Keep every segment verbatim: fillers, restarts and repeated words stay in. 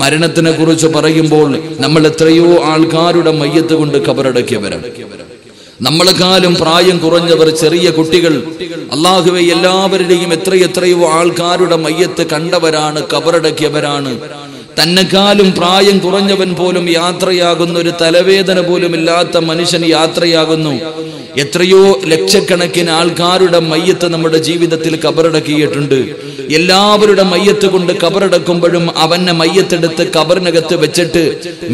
മരണത്തിനെ കുറിച്ച് പറയുമ്പോൾ നമ്മൾ എത്രയോ ആൾക്കാരുടെ മയ്യത്ത് കൊണ്ട് കബറടക്കിയവരാണ്. നമ്മളെക്കാളും പ്രായം കുറഞ്ഞവർ, ചെറിയ കുട്ടികൾ, അല്ലാഹുവേ എല്ലാവരുടെയും എത്രയെത്രയോ ആൾക്കാരുടെ മയ്യത്ത് കണ്ടവരാണ്, കബറടക്കിയവരാണ്. തന്നെക്കാളും പ്രായം കുറഞ്ഞവൻ പോലും യാത്രയാകുന്നു. ഒരു തലവേദന പോലും ഇല്ലാത്ത മനുഷ്യൻ യാത്രയാകുന്നു. എത്രയോ ലക്ഷക്കണക്കിന് ആൾക്കാരുടെ മയ്യത്ത് നമ്മുടെ ജീവിതത്തിൽ കബറടക്കിയിട്ടുണ്ട്. എല്ലാവരുടെ മയ്യത്ത് കൊണ്ട് കബറടക്കുമ്പോഴും അവന്റെ മയ്യത്തെടുത്ത് കബറിനകത്ത് വെച്ചിട്ട്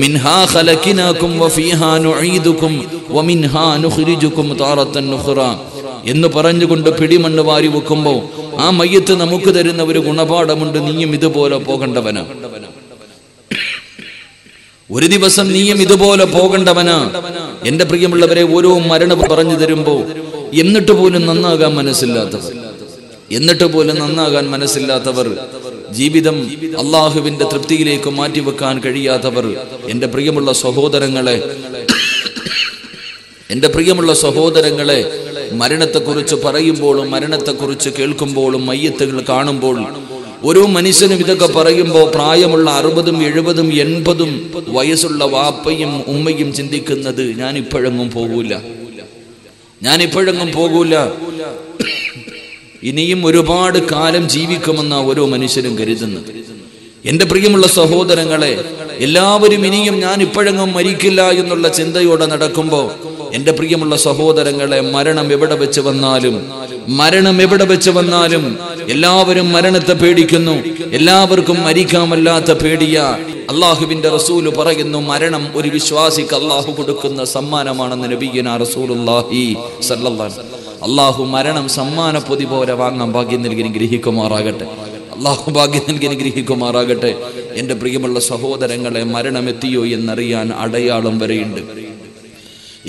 മിൻഹാ ഖലഖിനാകും വഫീഹാ നുഈദുകും വമിൻഹാ നുഖ്രിജുകും താറത്തൻ നുഖ്റാ എന്ന് പറഞ്ഞുകൊണ്ട് പിടിമണ്ണ് വാരി വെക്കുമ്പോൾ ആ മയ്യത്ത് നമുക്ക് തരുന്ന ഒരു ഗുണപാഠമുണ്ട്. നീയും ഇതുപോലെ പോകേണ്ടവനാ. ഒരു ദിവസം നീയും ഇതുപോലെ പോകേണ്ടവനാ. എന്റെ പ്രിയമുള്ളവരെ, ഓരോ മരണം പറഞ്ഞു തരുമ്പോ എന്നിട്ട് പോലും നന്നാകാൻ മനസ്സില്ലാത്തവർ എന്നിട്ട് പോലും നന്നാകാൻ മനസ്സില്ലാത്തവർ ജീവിതം അള്ളാഹുവിന്റെ തൃപ്തിയിലേക്ക് മാറ്റിവെക്കാൻ കഴിയാത്തവർ. എന്റെ പ്രിയമുള്ള സഹോദരങ്ങളെ എന്റെ പ്രിയമുള്ള സഹോദരങ്ങളെ മരണത്തെക്കുറിച്ച് പറയുമ്പോഴും മരണത്തെക്കുറിച്ച് കേൾക്കുമ്പോഴും മയ്യത്തുകൾ കാണുമ്പോൾ ഓരോ മനുഷ്യനും ഇതൊക്കെ പറയുമ്പോൾ പ്രായമുള്ള അറുപതും എഴുപതും എൺപതും വയസ്സുള്ള വാപ്പയും ഉമ്മയും ചിന്തിക്കുന്നത് ഞാൻ ഇപ്പോഴെങ്ങും പോകൂല, ഞാൻ ഇപ്പോഴെങ്ങും പോകൂല, ഇനിയും ഒരുപാട് കാലം ജീവിക്കുമെന്ന ഓരോ മനുഷ്യനും കരുതുന്നത്. എന്റെ പ്രിയമുള്ള സഹോദരങ്ങളെ, എല്ലാവരും ഇനിയും ഞാൻ ഇപ്പോഴെങ്ങും മരിക്കില്ല എന്നുള്ള ചിന്തയോടെ നടക്കുമ്പോൾ എന്റെ പ്രിയമുള്ള സഹോദരങ്ങളെ, മരണം എവിടെ വെച്ച് വന്നാലും മരണം എവിടെ വെച്ച് വന്നാലും എല്ലാവരും മരണത്തെ പേടിക്കുന്നു. എല്ലാവർക്കും മരിക്കാമല്ലാത്ത പേടിയാ. അള്ളാഹുവിന്റെ റസൂല് പറയുന്നു, മരണം ഒരു വിശ്വാസിക്ക് അള്ളാഹു കൊടുക്കുന്ന സമ്മാനമാണെന്ന് നബിയുനാ റസൂലുള്ളാഹി സല്ലല്ലാഹു അലൈഹി വസല്ലം. അള്ളാഹു മരണം സമ്മാന പൊതി പോലെ വാങ്ങാൻ ഭാഗ്യം നൽകി ഗ്രഹിക്കുമാറാകട്ടെ. അള്ളാഹു ഭാഗ്യം നൽകി ഗ്രഹിക്കുമാറാകട്ടെ. എന്റെ പ്രിയമുള്ള സഹോദരങ്ങളെ, മരണം എത്തിയോ എന്നറിയാൻ അടയാളം വരെയുണ്ട്.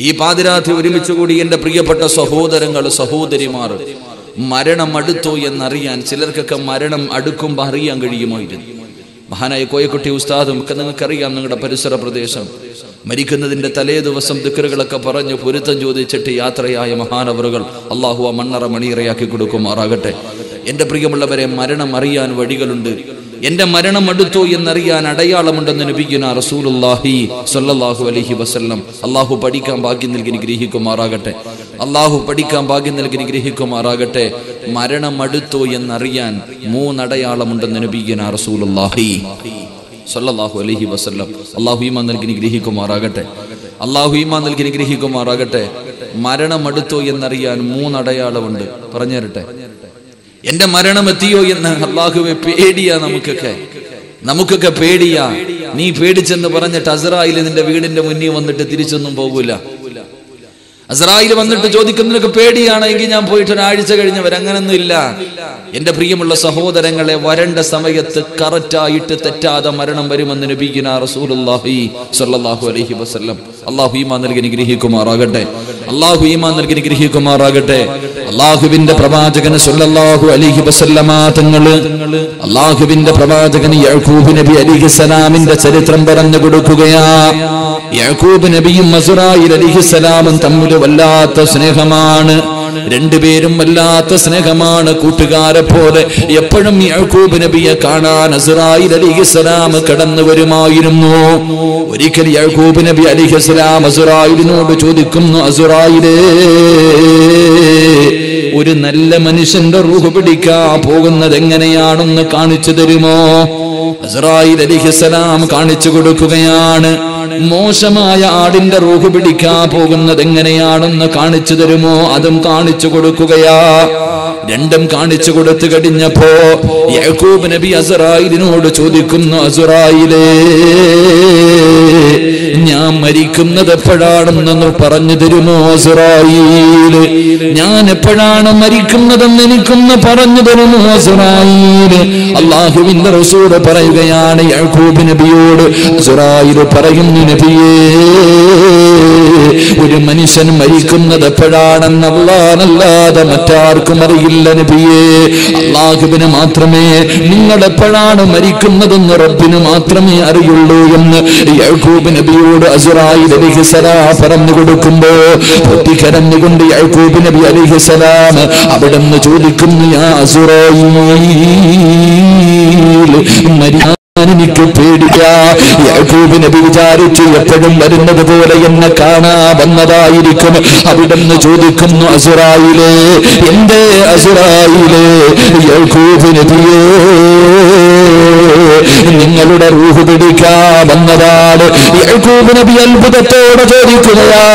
ഈ പാതിരാത്രി ഒരുമിച്ച് കൂടി എന്റെ പ്രിയപ്പെട്ട സഹോദരങ്ങൾ, സഹോദരിമാർ, മരണം അടുത്തോ എന്നറിയാൻ ചിലർക്കൊക്കെ മരണം അടുക്കുമ്പോൾ അറിയാൻ കഴിയുമായിരുന്നു. മഹാനായ കോയക്കുട്ടി ഉസ്താദും ഒക്കെ നിങ്ങൾക്കറിയാം, നിങ്ങളുടെ പരിസര പ്രദേശം മരിക്കുന്നതിന്റെ തലേ ദിവസം ദിക്റുകളൊക്കെ പറഞ്ഞു പൊരുത്തം ചോദിച്ചിട്ട് യാത്രയായ മഹാനവറുകൾ അള്ളാഹു ആ മണ്ണറ മണിയറയാക്കി കൊടുക്കുമാറാകട്ടെ. എന്റെ പ്രിയമുള്ളവരെ, മരണം അറിയാൻ വഴികളുണ്ട്. എന്റെ മരണം അടുത്തോ എന്നറിയാൻ അടയാളമുണ്ടെന്ന് നബിയുനാ റസൂലുള്ളാഹി സ്വല്ലല്ലാഹു അലൈഹി വസല്ലം. അള്ളാഹു പഠിക്കാൻ ഭാഗ്യം നൽകി ഗ്രഹിക്കുമാറാകട്ടെ. അള്ളാഹു പഠിക്കാൻ ഭാഗ്യം നൽകി ഗ്രഹിക്കുമാറാകട്ടെ. മരണം അടുത്തോ എന്നറിയാൻ മൂന്നടയാളമുണ്ടെന്ന് നബിയുനാ റസൂലുള്ളാഹി സ്വല്ലല്ലാഹു അലൈഹി വസല്ലം. അള്ളാഹു ഈമാൻ നൽകി ഗ്രഹിക്കുമാറാകട്ടെ. അള്ളാഹു ഈമാൻ നൽകി ഗ്രഹിക്കുമാറാകട്ടെ. മരണം അടുത്തോ എന്നറിയാൻ മൂന്നടയാളമുണ്ട്. പറഞ്ഞു തരട്ടെ. എന്റെ മരണം എത്തിയോ എന്ന് അള്ളാഹുവെ പേടിയാ. നമുക്കൊക്കെ നമുക്കൊക്കെ പേടിയാ. നീ പേടിച്ചെന്ന് പറഞ്ഞിട്ട് അസ്രായിൽ നിന്റെ വീടിന്റെ മുന്നിൽ വന്നിട്ട് തിരിച്ചൊന്നും പോകൂല. അസ്രായിൽ വന്നിട്ട് ചോദിക്കുന്നതിനൊക്കെ പേടിയാണെങ്കിൽ ഞാൻ പോയിട്ട് ഒരാഴ്ച കഴിഞ്ഞ് വരാം. അങ്ങനൊന്നും ഇല്ല. എന്റെ പ്രിയമുള്ള സഹോദരങ്ങളെ, വരേണ്ട സമയത്ത് കറക്റ്റായിട്ട് തെറ്റാതെ മരണം വരുമെന്ന് നബിയുനാ റസൂലുള്ളാഹി സ്വല്ലല്ലാഹു അലൈഹി വസല്ലം. അള്ളാഹു ഈമാൻ നൽകി ഗ്രഹിക്കുമാറാകട്ടെ. അള്ളാഹു ഈമാൻ നൽകി ഗ്രഹിക്കുമാറാകട്ടെ. അള്ളാഹുവിന്റെ പ്രവാചകൻ സ്വല്ലല്ലാഹു അലൈഹി വസല്ലമ തങ്ങൾ അള്ളാഹുവിന്റെ പ്രവാചകൻ യഅ്ഖൂബ് നബി അലൈഹിസ്സലാമിന്റെ ചരിത്രം പറഞ്ഞു കൊടുക്കുകയാ. യഅ്ഖൂബ് നബിയും മസ്റായിൽ അലൈഹിസ്സലാമും തമ്മിൽ വല്ലാത്ത സ്നേഹമാണ്. രണ്ടുപേരും വല്ലാത്ത സ്നേഹമാണ്. കൂട്ടുകാരെ പോലെ എപ്പോഴും യഅ്ഖൂബ് നബിയെ കാണാൻ അസ്റായിൽ അലൈഹിസ്സലാം കടന്നു വരുമായിരുന്നു. ഒരിക്കൽ യഅ്ഖൂബ് നബി അലൈഹിസ്സലാം അസ്റായിലിനോട് ചോദിക്കുന്നു, അസ്റായിലേ, ഒരു നല്ല മനുഷ്യന്റെ റൂഹ് പിടിക്കാ പോകുന്നത് എങ്ങനെയാണെന്ന് കാണിച്ചു തരുമോ? അസ്റായിൽ അലൈഹിസ്സലാം കാണിച്ചു കൊടുക്കുകയാണ്. മോശമായ ആടിന്റെ റൂഹ് പിടിക്കാ പോകുന്നത് എങ്ങനെയാണെന്ന് കാണിച്ചു തരുമോ? അതും കാണിച്ചു കൊടുക്കുകയാ. രണ്ടും കാണിച്ചു കൊടുത്തു കഴിഞ്ഞപ്പോ യഅ്ഖൂബ് നബി അസ്റായിലിനോട് ചോദിക്കുന്നു, അസ്റായിലേ, ഞാൻ മരിക്കുന്നത് എപ്പോഴാണെന്ന് പറഞ്ഞു തരുമോ? അസ്റായിലേ, ഞാൻ എപ്പോഴാണ് മരിക്കുന്നതെന്ന് എനിക്കൊന്ന് പറഞ്ഞു തരുമോ? അസ്റായിലേ, അല്ലാഹുവിന്റെ റസൂൽ പറയുകയാണ് യഅ്ഖൂബ് നബിയോട്. അസ്റായിലേ പറയുന്നു, നബിയേ, ഒരു മനുഷ്യൻ മരിക്കുന്നത് എപ്പോഴാണെന്ന് അല്ലാഹുവല്ലാതെ മറ്റാർക്കും അറിയില്ല. അള്ളാഹുവിന് മാത്രമേ നിങ്ങൾ എപ്പോഴാണ് മരിക്കുന്നതെന്ന് റബ്ബിന് മാത്രമേ അറിയുള്ളൂ എന്ന് യഅ്ഖൂബ് നബിയോട് അസ്റായീൽ അലൈഹിസ്സലാം പറഞ്ഞു കൊടുക്കുമ്പോ പൊട്ടിക്കരഞ്ഞുകൊണ്ട് യഅ്ഖൂബ് നബി അലൈഹിസ്സലാം അവിടെ നിന്ന് ചോദിക്കുന്നു, യാ അസ്റായീൽ, മരിക്കാൻ എനിക്ക് പേടിക്കാം. യഹൂബ് നബി വിചാരിച്ചു എപ്പോഴും വരുന്നത് പോലെ എന്നെ കാണാ വന്നതായിരിക്കും. അവിടെന്ന് ചോദിക്കുന്നു, അസുറായിലേ, എന്തേ അസുറായിലേ? യഹൂബ് നബിയേ, നിങ്ങളുടെ റൂഹ് പിടിക്കാൻ വന്നതാണ്. യഹൂബ് നബി അത്ഭുതത്തോടെ ചോദിക്കുകയാ,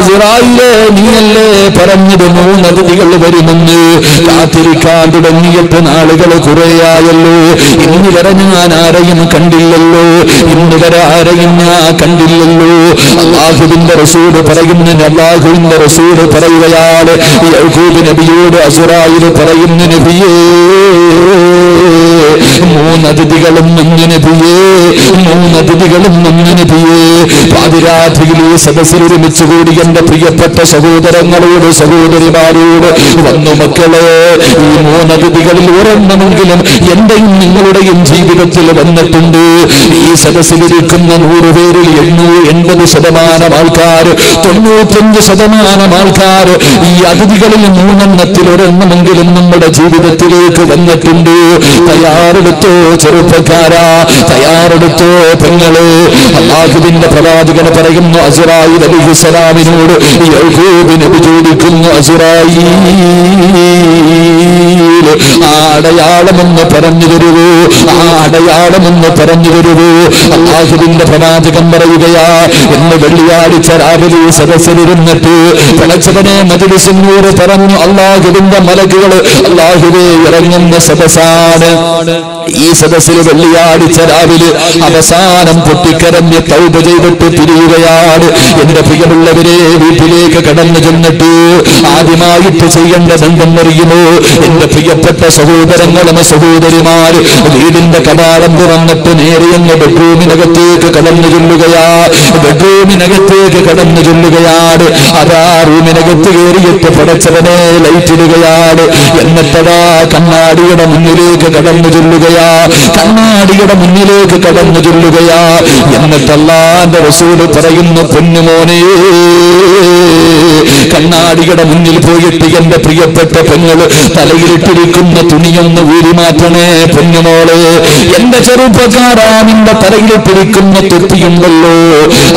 അസുറായിലേ, നീയല്ലേ പറഞ്ഞത് മൂന്ന് അതിഥികൾ വരുമെന്ന്? കാത്തിരിക്കാൻ തുടങ്ങിയിട്ട് നാളുകൾ കുറയായല്ലോ. ഇന്ന് വരെ ഞാൻ ആരെയും കണ്ടില്ലല്ലോ, ഇന്ന് വരെ ആരെയും ഞാൻ കണ്ടില്ലല്ലോ. അല്ലാഹുവിന്റെ റസൂല് പറയുന്ന അല്ലാഹുവിന്റെ റസൂല് പറയുകയാണ് യഹൂബ് നബിയോട്, അസുറായില് പറയുന്ന നബിയേ, മൂന്നതിഥികളും ഇന്ന് നബിയേ, മൂന്നതിഥികളും ഇന്ന് നബിയേ. പാതിരാത്രിയിൽ ഈ സദസ്സിൽ ഒരുമിച്ച് കൂടി എന്റെ പ്രിയപ്പെട്ട സഹോദരങ്ങളോട് സഹോദരിമാരോട്, വന്നു മക്കളെ, ഈ മൂന്നതിഥികളിൽ ഒരെണ്ണമെങ്കിലും എന്റെയും നിങ്ങളുടെയും ജീവിതത്തിൽ വന്നിട്ടുണ്ട്. ഈ സദസ്സിലിരിക്കുന്ന നൂറ് പേരിൽ എണ്ണൂറ് എൺപത് ശതമാനം ആൾക്കാർ, തൊണ്ണൂറ്റഞ്ച് ശതമാനം ആൾക്കാർ ഈ അതിഥികളിൽ മൂന്നെണ്ണത്തിൽ ഒരെണ്ണമെങ്കിലും നമ്മുടെ ജീവിതത്തിലേക്ക് വന്നിട്ടുണ്ട്. തയ്യാറെടുത്തോ ചെറുപ്പക്കാരാ, തയ്യാറെടുത്തോ പെങ്ങള്. അല്ലാഹുവിന്റെ പ്രവാചകൻ പറയുന്നു അസ്റായീൽ അലൈഹിസ്സലാമിനോട്, യഹൂബ് നബി ചോദിക്കുന്നു, അസ്റായീൽ, ആ അടയാളമെന്ന് പറഞ്ഞു തരുവോ, ആ അടയാളമെന്ന് പറഞ്ഞു തരുവോ? അല്ലാഹുവിന്റെ പ്രവാചകൻ പറയുകയാ, എന്ന് വെള്ളിയാഴ്ച രാവിലെ സദസ്സിലിരുന്നിട്ട് പടച്ചവനെ മജ്‌ലിസിനോട് പറഞ്ഞു, അല്ലാഹുവിന്റെ മലക്കുകള്, അല്ലാഹുവേ, ഇറങ്ങുന്ന സദസ്സാണ് ഈ സദസ്സിൽ വെള്ളിയാഴ്ച രാവിലെ അവസാനം പൊട്ടിക്കരഞ്ഞ് തൗബ ചെയ്തിട്ട് തിരിയുകയാണ്. എന്റെ പ്രിയമുള്ളവരെ, വീട്ടിലേക്ക് കടന്നു ചെന്നിട്ട് ആദ്യമായിട്ട് ചെയ്യേണ്ടതെന്തെന്നറിയുമോ? എന്റെ പ്രിയപ്പെട്ട സഹോദരങ്ങളും സഹോദരിമാര്, വീടിന്റെ കവാടം തുറന്നിട്ട് നേരെ എന്ന ബെഡ്റൂമിനകത്തേക്ക് കടന്നു ചെല്ലുകയാ, ബെഡ്റൂമിനകത്തേക്ക് കടന്നു ചെല്ലുകയാണ്. അതാ റൂമിനകത്ത് കയറിയിട്ട് പടച്ചവനെ ലൈറ്റിടുകയാണ്. എന്നിട്ടതാ കണ്ണാടിയുടെ മുന്നിലേക്ക് കടന്നു ചെല്ലുകയാ, കണ്ണാടിയുടെ മുന്നിലേക്ക് കടന്നു ചെല്ലുകയാ. എന്നിട്ടല്ലാന്റെ റസൂല് പറയുന്നു, പൊന്നുമോനെ, കണ്ണാടിയുടെ മുന്നിൽ പോയിട്ട് എന്റെ പ്രിയപ്പെട്ട പെങ്ങള് തലയിലിട്ടിരിക്കുന്ന തുണിയൊന്ന് ഊരി മാറ്റണേ പൊന്നുമോളെ. എന്റെ ചെറുപ്പക്കാരാ, നിന്റെ തലയിലിട്ടിരിക്കുന്ന തൊപ്പിയുണ്ടല്ലോ,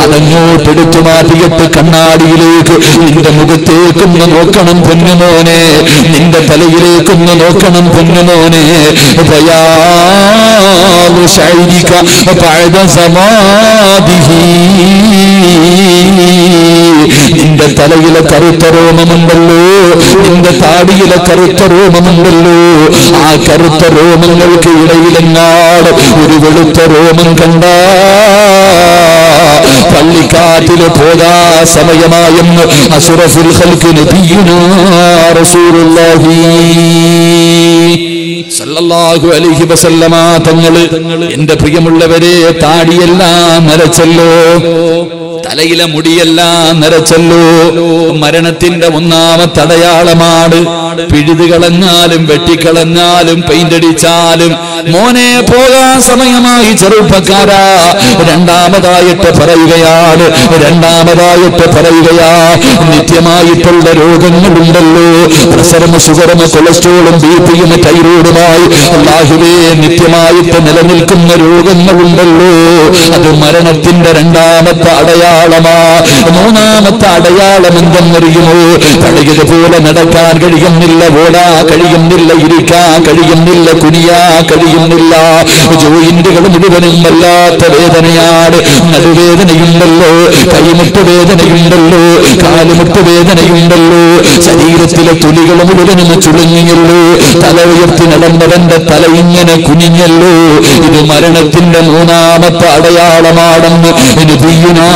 അതങ്ങോട്ടെടുത്തു മാറ്റിയിട്ട് കണ്ണാടിയിലേക്ക് നിന്റെ മുഖത്തേക്കൊന്ന് നോക്കണം പൊന്നുമോനെ, നിന്റെ തലയിലേക്കൊന്ന് നോക്കണം പൊന്നുമോനെ. നിന്റെ തലയിലെ കറുത്ത രോമമുണ്ടല്ലോ, നിന്റെ താടിയിലെ കറുത്ത രോമമുണ്ടല്ലോ, ആ കറുത്ത രോമങ്ങൾക്ക് ഇടയിലെങ്ങാട് ഒരു വെളുത്ത രോമം കണ്ടാ പള്ളിക്കാറ്റില് പോകാ സമയമായെന്ന് അഷ്റഫുൽ ഖൽഖി നബിയുനാ റസൂലുള്ളാഹി സല്ലല്ലാഹു അലൈഹി വസല്ലമ തങ്ങള്. എന്റെ പ്രിയമുള്ളവരെ, താടിയെല്ലാം നരച്ചല്ലോ, തലയിലെ മുടിയെല്ലാം നരച്ചല്ലോ. മരണത്തിന്റെ ഒന്നാമത്തെ അടയാളമാണ്. പിഴുതുകളഞ്ഞാലും വെട്ടിക്കളഞ്ഞാലും പെയിന്റടിച്ചാലും മോനെ പോകാൻ സമയമായി ചെറുപ്പക്കാരാ. രണ്ടാമതായിട്ട് പറയുകയാണ്, രണ്ടാമതായിട്ട് പറയുകയാ, നിത്യമായിട്ടുള്ള രോഗങ്ങളുണ്ടല്ലോ, പ്രഷറും ഷുഗറും കൊളസ്ട്രോളും ബി പിയും തൈറോയിഡുമായി അല്ലാഹുവേ നിത്യമായിട്ട് നിലനിൽക്കുന്ന രോഗങ്ങളുണ്ടല്ലോ. അത് മരണത്തിന്റെ രണ്ടാമത്തെ അടയാളമാ. മൂന്നാമത്തെ അടയാളം എന്തെന്നറിയുമോ? പഴയതുപോലെ നടക്കാൻ കഴിയുന്നില്ല, ഓടാൻ കഴിയുന്നില്ല, ഇരിക്കാൻ കഴിയുന്നില്ല, കുനിയാൻ കഴിയുന്നില്ല. ജോയിന്റുകൾ മുഴുവനും വല്ലാത്ത വേദനയാണ്. നടുവേദനയുണ്ടല്ലോ, കൈമുട്ട് വേദനയുണ്ടല്ലോ, കാലുമുട്ട് വേദനയുണ്ടല്ലോ. ശരീരത്തിലെ തുണികൾ മുഴുവനും ചുളുങ്ങിയല്ലോ. തല ഉയർത്തി നടന്നവന്റെ തല ഇങ്ങനെ കുനിഞ്ഞല്ലോ. ഇത് മരണത്തിന്റെ മൂന്നാമത്തെ അടയാളമാണെന്ന് നബിയുനാ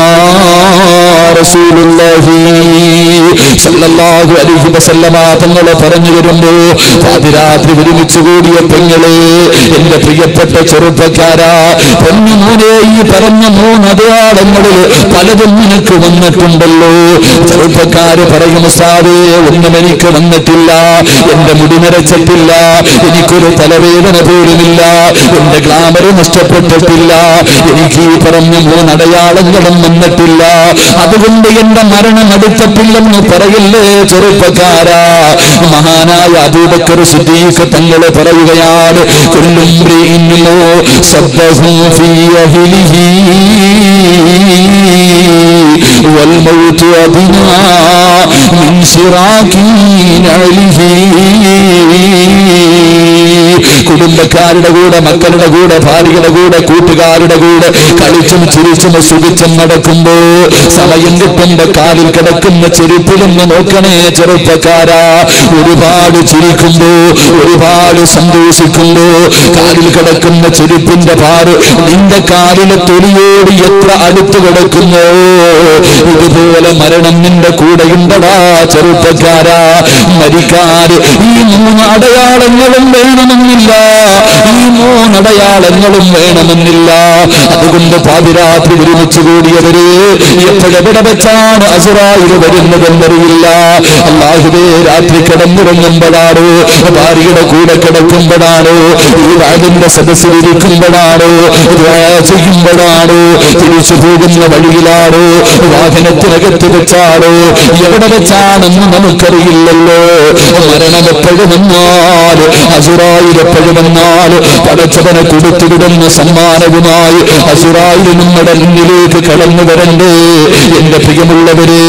റസൂലുള്ളാഹി സല്ലല്ലാഹു അലൈഹി വസല്ലമ തങ്ങൾ പറഞ്ഞു വരുമ്പോ, പാതിരാത്രി ഒരുമിച്ച് കൂടിയ പെങ്ങളെ, എന്റെ പ്രിയപ്പെട്ട ചെറുപ്പക്കാരാ, പൊന്നുമോനെ, ഈ പറഞ്ഞ മൂന്ന് അടയാളങ്ങളിൽ പലതും നിനക്ക് വന്നിട്ടുണ്ടല്ലോ. ചെറുപ്പക്കാര് പറയും, ഉസ്താദേ, ഒന്നും എനിക്ക് വന്നിട്ടില്ല, എന്റെ മുടി നരച്ചിട്ടില്ല, എനിക്കൊരു തലവേദന പോലുമില്ല, എന്റെ ഗ്ലാമർ നഷ്ടപ്പെട്ടിട്ടില്ല, എനിക്ക് ഈ പറഞ്ഞ മൂന്ന് അടയാളങ്ങളും വന്നിട്ടില്ല. കുടുംബക്കാരുടെ കൂടെ മക്കളുടെ കൂടെ ഭാര്യയുടെ കൂടെ കൂട്ടുകാരുടെ കൂടെ കളിച്ചും ചിരിച്ചും സുഖിച്ചും നടക്കുമ്പോൾ സമയം കിട്ടുമ്പോ കാലിൽ കിടക്കുന്ന ചെരുപ്പിലൊന്ന് നോക്കണേ ചെറുപ്പക്കാരാ. ഒരുപാട് ചിരിക്കുമ്പോ ഒരുപാട് സന്തോഷിക്കുമ്പോ കാലിൽ കിടക്കുന്ന ചെരുപ്പിന്റെ പാറ് നിന്റെ കാലിലെ തൊലിയോട് എത്ര അടുത്ത് കിടക്കുന്നു. ഇതുപോലെ മരണം നിന്റെ കൂടെയുണ്ടടാ ചെറുപ്പക്കാരാ. മരിക്കാൻ ഈ മൂന്ന് അടയാളങ്ങളും വേണമെന്നില്ല, ഈ മൂന്നടയാളങ്ങളും വേണമെന്നില്ല. അതുകൊണ്ട് പാതിരാത്രി ഒരുമിച്ച് കൂടിയവര് എപ്പോഴെവിടെ വെച്ചാണ് അസുറായി വരുന്നതെന്നറിയില്ല. അല്ലാഹുവേ, രാത്രി കിടന്നുറങ്ങുമ്പോഴാണോ, ഭാര്യയുടെ കൂടെ കിടക്കുമ്പോഴാണോ, രാജന്റെ സദസ്സിൽ ഇരിക്കുമ്പോഴാണോ, ചെയ്യുമ്പോഴാണോ, തിരിച്ചു പോകുന്ന വഴിയിലാണോ, വാഹനത്തിനകത്ത് വെച്ചാണോ, എവിടെ വെച്ചാണെന്ന് നമുക്കറിയില്ലല്ലോ. മരണം എപ്പോഴും വന്നാൽ, അസുറായിൽ എപ്പോഴും വന്നാൽ, പടച്ചവനെ കൊടുത്തുവിടുന്ന സമ്മാനവുമായി അസുറായിൽ നമ്മുടെ മുന്നിലേക്ക് കടന്നു വരണ്ടേ? എന്റെ പ്രിയമുള്ളവരെ,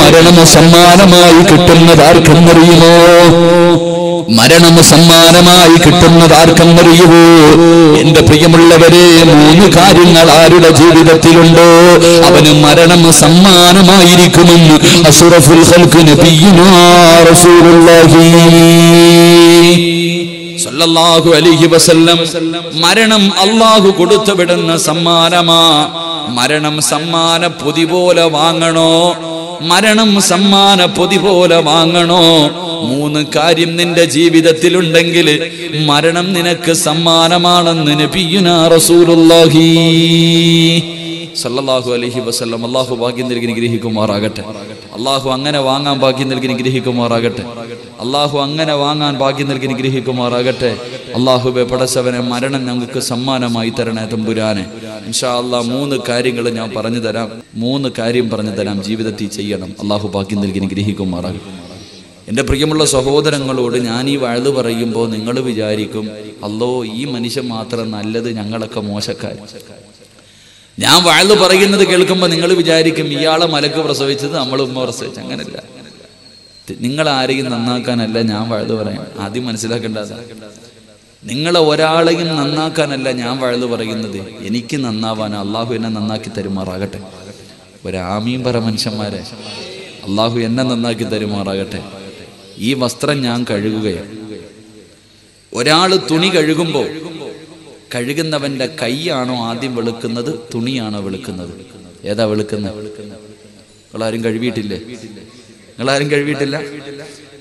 മരണം സമ്മാനമായി കിട്ടുന്നതാർക്കെന്നറിയുമോ? മരണം സമ്മാനമായി കിട്ടുന്നതാർക്കെന്നറിയുമോ? എന്റെ പ്രിയമുള്ളവരെ, മൂന്ന് കാര്യങ്ങൾ ആരുടെ ജീവിതത്തിലുണ്ടോ അവന് മരണം സമ്മാനമായിരിക്കുമെന്ന് അഷ്റഫുൽ ഖൽഖ് നബിയുനാ റസൂലുള്ളാഹി സല്ലല്ലാഹു അലൈഹി വസല്ലം മരണം അല്ലാഹു കൊടുത്തുവിടുന്ന സമ്മാനമാ. മരണം സമ്മാന പൊതി പോലെ വാങ്ങണോ? മരണം സമ്മാന പൊതി പോലെ വാങ്ങണോ? മൂന്ന് കാര്യം നിന്റെ ജീവിതത്തിലുണ്ടെങ്കിൽ മരണം നിനക്ക് സമ്മാനമാണെന്ന് നബിയുനാ റസൂലുള്ളാഹി സല്ലല്ലാഹു അലൈഹി വസല്ലം അല്ലാഹു ഭാഗ്യം നൽകി അനുഗ്രഹിക്കുമാറാകട്ടെ. അല്ലാഹു അങ്ങനെ വാങ്ങാൻ ഭാഗ്യം നൽകി അനുഗ്രഹിക്കുമാറാകട്ടെ. അല്ലാഹു അങ്ങനെ വാങ്ങാൻ ഭാഗ്യം നൽകി അനുഗ്രഹിക്കുമാറാകട്ടെ. അല്ലാഹുവേ പടച്ചവനെ, മരണം ഞങ്ങൾക്ക് സമ്മാനമായി തരണേ തമ്പുരാനെ. ഇൻഷാ അല്ലാഹ് മൂന്ന് കാര്യങ്ങൾ ഞാൻ പറഞ്ഞു തരാം, മൂന്ന് കാര്യം പറഞ്ഞു തരാം, ജീവിതത്തിൽ ചെയ്യണം. അല്ലാഹു ഭാഗ്യം നൽകി അനുഗ്രഹിക്കുമാറാകട്ടെ. എൻ്റെ പ്രിയമുള്ള സഹോദരങ്ങളോട് ഞാൻ ഈ വഴുത് പറയുമ്പോൾ നിങ്ങൾ വിചാരിക്കും, അല്ലോ ഈ മനുഷ്യൻ മാത്രം നല്ലത്, ഞങ്ങളൊക്കെ മോശക്കാർ. ഞാൻ വഴുത് പറയുന്നത് കേൾക്കുമ്പോൾ നിങ്ങൾ വിചാരിക്കും ഇയാളെ മലക്ക് പ്രസവിച്ചത് നമ്മൾ ഉമ്മ പ്രസവിച്ചു. അങ്ങനല്ല, നിങ്ങൾ ആരെയും നന്നാക്കാനല്ല ഞാൻ വഴുത് പറയണം. ആദ്യം മനസ്സിലാക്കേണ്ടത്, നിങ്ങളെ ഒരാളെയും നന്നാക്കാനല്ല ഞാൻ വഴുത് പറയുന്നത്. എനിക്ക് നന്നാവാനോ, അള്ളാഹു എന്നെ നന്നാക്കി തരുമാറാകട്ടെ. ഒരാമീൻ പറ മനുഷ്യന്മാരെ, അള്ളാഹു എന്നെ നന്നാക്കി തരുമാറാകട്ടെ. ഈ വസ്ത്രം ഞാൻ കഴുകുകയാണ്. ഒരാൾ തുണി കഴുകുമ്പോൾ കഴുകുന്നവൻ്റെ കൈയാണോ ആദ്യം വെളുക്കുന്നത്, തുണിയാണോ വെളുക്കുന്നത്? ഏതാ വെളുക്കുന്നത്? നിങ്ങളാരും കഴുകിയിട്ടില്ലേ? നിങ്ങളാരും കഴുകിയിട്ടില്ല.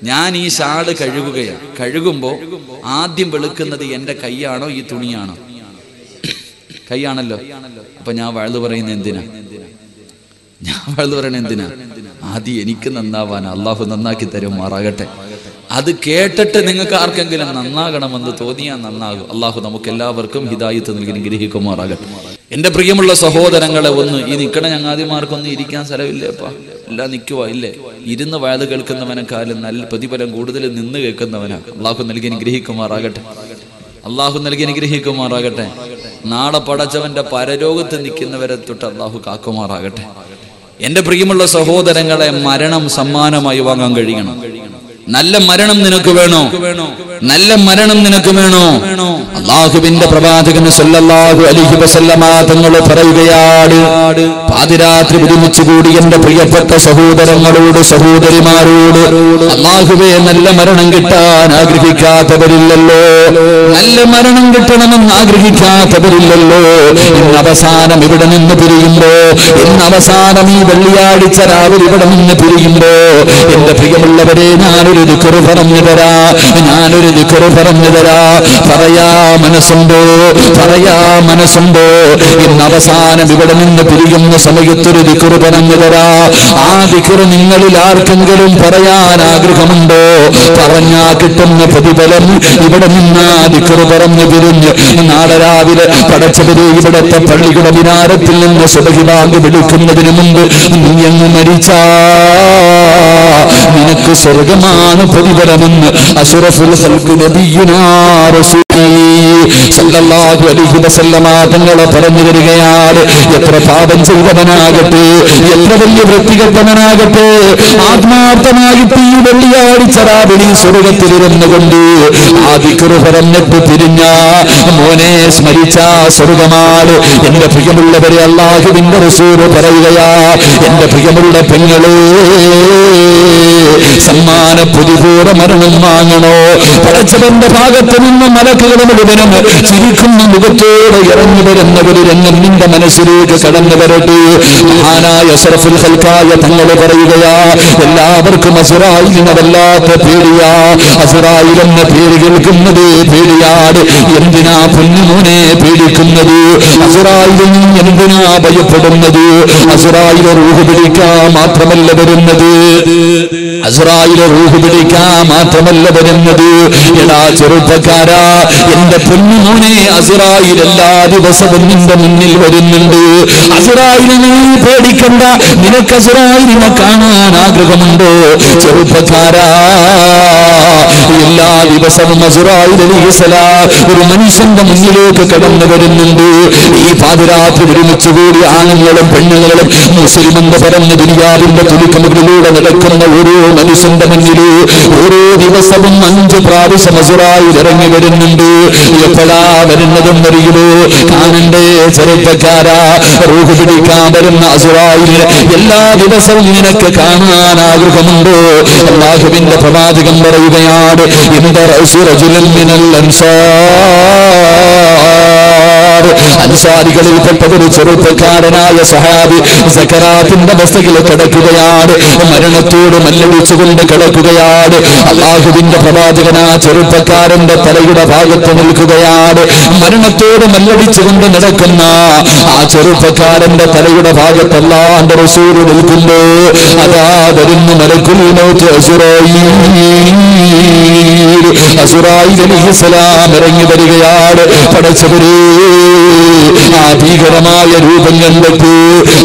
ഞാൻ ഈ ഷാള് കഴുകുകയാണ്. കഴുകുമ്പോൾ ആദ്യം വെളുക്കുന്നത് എൻ്റെ കൈയാണോ ഈ തുണിയാണോ? കൈയാണല്ലോ. അപ്പൊ ഞാൻ വഴുത് പറയുന്ന എന്തിനാ? ഞാൻ വഴുത് പറയണ എന്തിനാ? ആദ്യം എനിക്ക് നന്നാവാൻ അള്ളാഹു നന്നാക്കി തരുമാറാകട്ടെ. അത് കേട്ടിട്ട് നിങ്ങൾക്ക് ആർക്കെങ്കിലും നന്നാകണമെന്ന് തോന്നിയാൽ നന്നാകും. അള്ളാഹു നമുക്ക് എല്ലാവർക്കും ഹിദായത്ത് നൽകി അനുഗ്രഹിക്കുമാറാകട്ടെ. എൻ്റെ പ്രിയമുള്ള സഹോദരങ്ങളെ, ഒന്ന് ഈ നിൽക്കണ ചങ്ങാതിമാർക്കൊന്നും ഇരിക്കാൻ സ്ഥലമില്ലേപ്പാ, എല്ലാം നിൽക്കുവാ ഇല്ലേ? ഇരുന്ന് വഴുത് കേൾക്കുന്നവനെക്കാളും നല്ല പ്രതിഫലം കൂടുതൽ നിന്ന് കേൾക്കുന്നവനാ. അള്ളാഹു നൽകി അനുഗ്രഹിക്കുമാറാകട്ടെ. അള്ളാഹു നൽകി അനുഗ്രഹിക്കുമാറാകട്ടെ. നാളെ പടച്ചവന്റെ പരലോകത്ത് നിൽക്കുന്നവരെ തൊട്ട് അള്ളാഹു കാക്കുമാറാകട്ടെ. എന്റെ പ്രിയമുള്ള സഹോദരങ്ങളെ, മരണം സമ്മാനമായി വാങ്ങാൻ കഴിയണം. നല്ല മരണം നിനക്ക് വേണോ? നല്ല മരണം നിനക്ക് വേണോ? അല്ലാഹുവിന്റെ പ്രവാചകൻ സല്ലല്ലാഹു അലൈഹി വസല്ലമ തങ്ങൾ പറയുകയാണ്, പാതിരാത്രി ഒരുമിച്ച് കൂടി എന്റെ പ്രിയപ്പെട്ട സഹോദരങ്ങളോട് സഹോദരിമാരോട്, അല്ലാഹുവേ, നല്ല മരണം കിട്ടാൻ ആഗ്രഹിക്കാത്തവരില്ലല്ലോ, നല്ല മരണം കിട്ടണമെന്ന് ആഗ്രഹിക്കാത്തവരില്ലല്ലോ. ഇന്ന് അവസാനം ഇവിടെ നിന്ന് പിരിയുമ്പോ, ഇന്ന് അവസാനം ഈ വെള്ളിയാഴ്ച രാവിലെ ഇവിടെ നിന്ന് പിരിയുമ്പോ, എന്റെ പ്രിയമുള്ളവരെ, ഞാനൊരു ദിക്ർ പറഞ്ഞു തരാ, ഞാനൊരു ദിക്ർ പറഞ്ഞു തരാ. പറയാ മനസ്സുണ്ടോ? പറയാ മനസ്സുണ്ടോ? ഇന്ന് അവസാനം ഇവിടെ നിന്ന് പിരിയുന്ന സമയത്തൊരു ദിക്റ് പറഞ്ഞു തരാ. ആ ദിക്റ് നിങ്ങളിൽ ആർക്കെങ്കിലും പറയാൻ ആഗ്രഹമുണ്ടോ? പറഞ്ഞാ കിട്ടുന്ന പ്രതിഫലം ഇവിടെ നിന്ന് ആ ദിക്റ് പറഞ്ഞു തിരിഞ്ഞ് നാളെ രാവിലെ പടച്ചവരെ ഇവിടത്തെ പള്ളിയുടെ മിനാരത്തിൽ നിന്ന് സുബഹി ബാങ്ക് വിളിക്കുന്നതിന് മുമ്പ് നീ അങ്ങ് മരിച്ചാ നിനക്ക് സ്വർഗമാണ് പ്രതിഫലമെന്ന് അഷ്റഫുൽ ഖൽഖി നബിയുനാ സല്ലല്ലാഹു അലൈഹി വസല്ലമ തങ്ങൾ പറഞ്ഞു തരികയാണ്. എത്ര പാപം ചെയ്തവനാകട്ടെ, എത്ര വലിയ വൃത്തികെട്ടവനാകട്ടെ, ആത്മാർത്ഥമായിട്ട് ഈ വെള്ളിയാഴ്ച രാവിലെ സ്വർഗത്തിലിരുന്നു കൊണ്ട് ആ ദിക്റ് പറഞ്ഞിട്ട് തിരിഞ്ഞ മോനെ സ്മരിച്ച സ്വർഗമാണ്. എന്റെ പ്രിയമുള്ളവരെ, അല്ലാഹുവിന്റെ റസൂൽ പറയുകയാ, എന്റെ പ്രിയമുള്ള പെങ്ങളെ, സമ്മാന പുതുകൂടെ മരണം വാങ്ങണോ? പടച്ചവന്റെ ഭാഗത്ത് നിന്ന് മലക്കുകൾ മുഴുവനും ചിരിക്കുന്ന മുഖത്തോടെ ഇറങ്ങി വരുന്ന ഒരു രംഗം നിന്റെ മനസ്സിലേക്ക് കടന്നു വരട്ടെ. മഹാനായ അഷ്റഫുൽ ഖൽഖായ തങ്ങൾ പറയുകയാ, എല്ലാവർക്കും അസുറായിലിനെ വല്ലാത്ത പേടിയാ. അസുറായിൽ എന്ന പേര് കേൾക്കുന്നത് പേടിയാണ്. എന്തിനാ പൊന്നുമോനെ പേടിക്കുന്നത്? അസുറായിലും എന്തിനാ ഭയപ്പെടുന്നത്? അസുറായിലെ റൂഹ് പിടിക്കാൻ മാത്രമല്ല വരുന്നത്, അസുറായിലെ റൂഹ് പിടിക്കാൻ മാത്രമല്ല വരുന്നത്. എടാ ചെറുപ്പക്കാരാ, എന്റെ പൊന്നുമോനെ, അസുറായിൽ എല്ലാ ദിവസവും നിന്റെ മുന്നിൽ വരുന്നുണ്ട്. അസുറായിലിനെ പേടിക്കണ്ട. നിനക്ക് അസുറായിലിനെ കാണാൻ ആഗ്രഹമുണ്ടോ? ചെറുപ്പക്കാരാ, എല്ലാ ദിവസവും അസുറായിൽ ഒരു മനുഷ്യന്റെ മുന്നിലേക്ക് കടന്നു വരുന്നുണ്ട്. ഈ പാതിരാത്രി ഒരുമിച്ച് കൂടി ആണുങ്ങളും പെണ്ണുങ്ങളും മുസ്ലിം എന്ന് പറഞ്ഞ ദുനിയാവിന്റെ തുലിക്കമുകളിലൂടെ നടക്കുന്ന ഓരോ മനുഷ്യന്റെ മുന്നില് ഓരോ ദിവസവും അഞ്ച് പ്രാവശ്യം അസുറായിൽ ഇറങ്ങി വരുന്നുണ്ട്. എപ്പോഴാ വരുന്നതും അറിയുമോ? കാണണ്ടേ ചെറുപ്പക്കാരാ, റൂഹ് പിടിക്കാൻ വരുന്ന അസുറായിൽ എല്ലാ ദിവസവും നിനക്ക് കാണാൻ ആഗ്രഹമുണ്ടോ? അല്ലാഹുവിന്റെ പ്രവാചകൻ പറയുകയാണ്, ഇന്ദ റഅ്സു റജുലൻ മിനൽ അൻസാർ, അൻസാരികളിൽപ്പെട്ട ഒരു ചെറുപ്പക്കാരനായ സഹാബി സക്കറാത്തിന്റെ അവസ്ഥയിൽ കിടക്കുകയാണ്, മരണത്തോട് മല്ലടിച്ചുകൊണ്ട് കിടക്കുകയാണ്. അല്ലാഹുവിന്റെ പ്രവാചകൻ ആ ചെറുപ്പക്കാരന്റെ തലയുടെ ഭാഗത്ത് നിൽക്കുകയാണ്. മരണത്തോട് മല്ലടിച്ചുകൊണ്ട് നടക്കുന്ന ആ ചെറുപ്പക്കാരന്റെ തലയുടെ ഭാഗത്ത് അല്ലാഹുവിന്റെ റസൂൽ നിൽക്കുന്നു. അതാ വരുന്നു മലക്കുൽ മൗത്ത് അസുറായീൽ. അസുറായീൽ അലൈഹിസ്സലാം ഇറങ്ങി വരികയാണ്. പടച്ചവരേ, ആ ഭീകരമായ രൂപം കണ്ടിട്ട്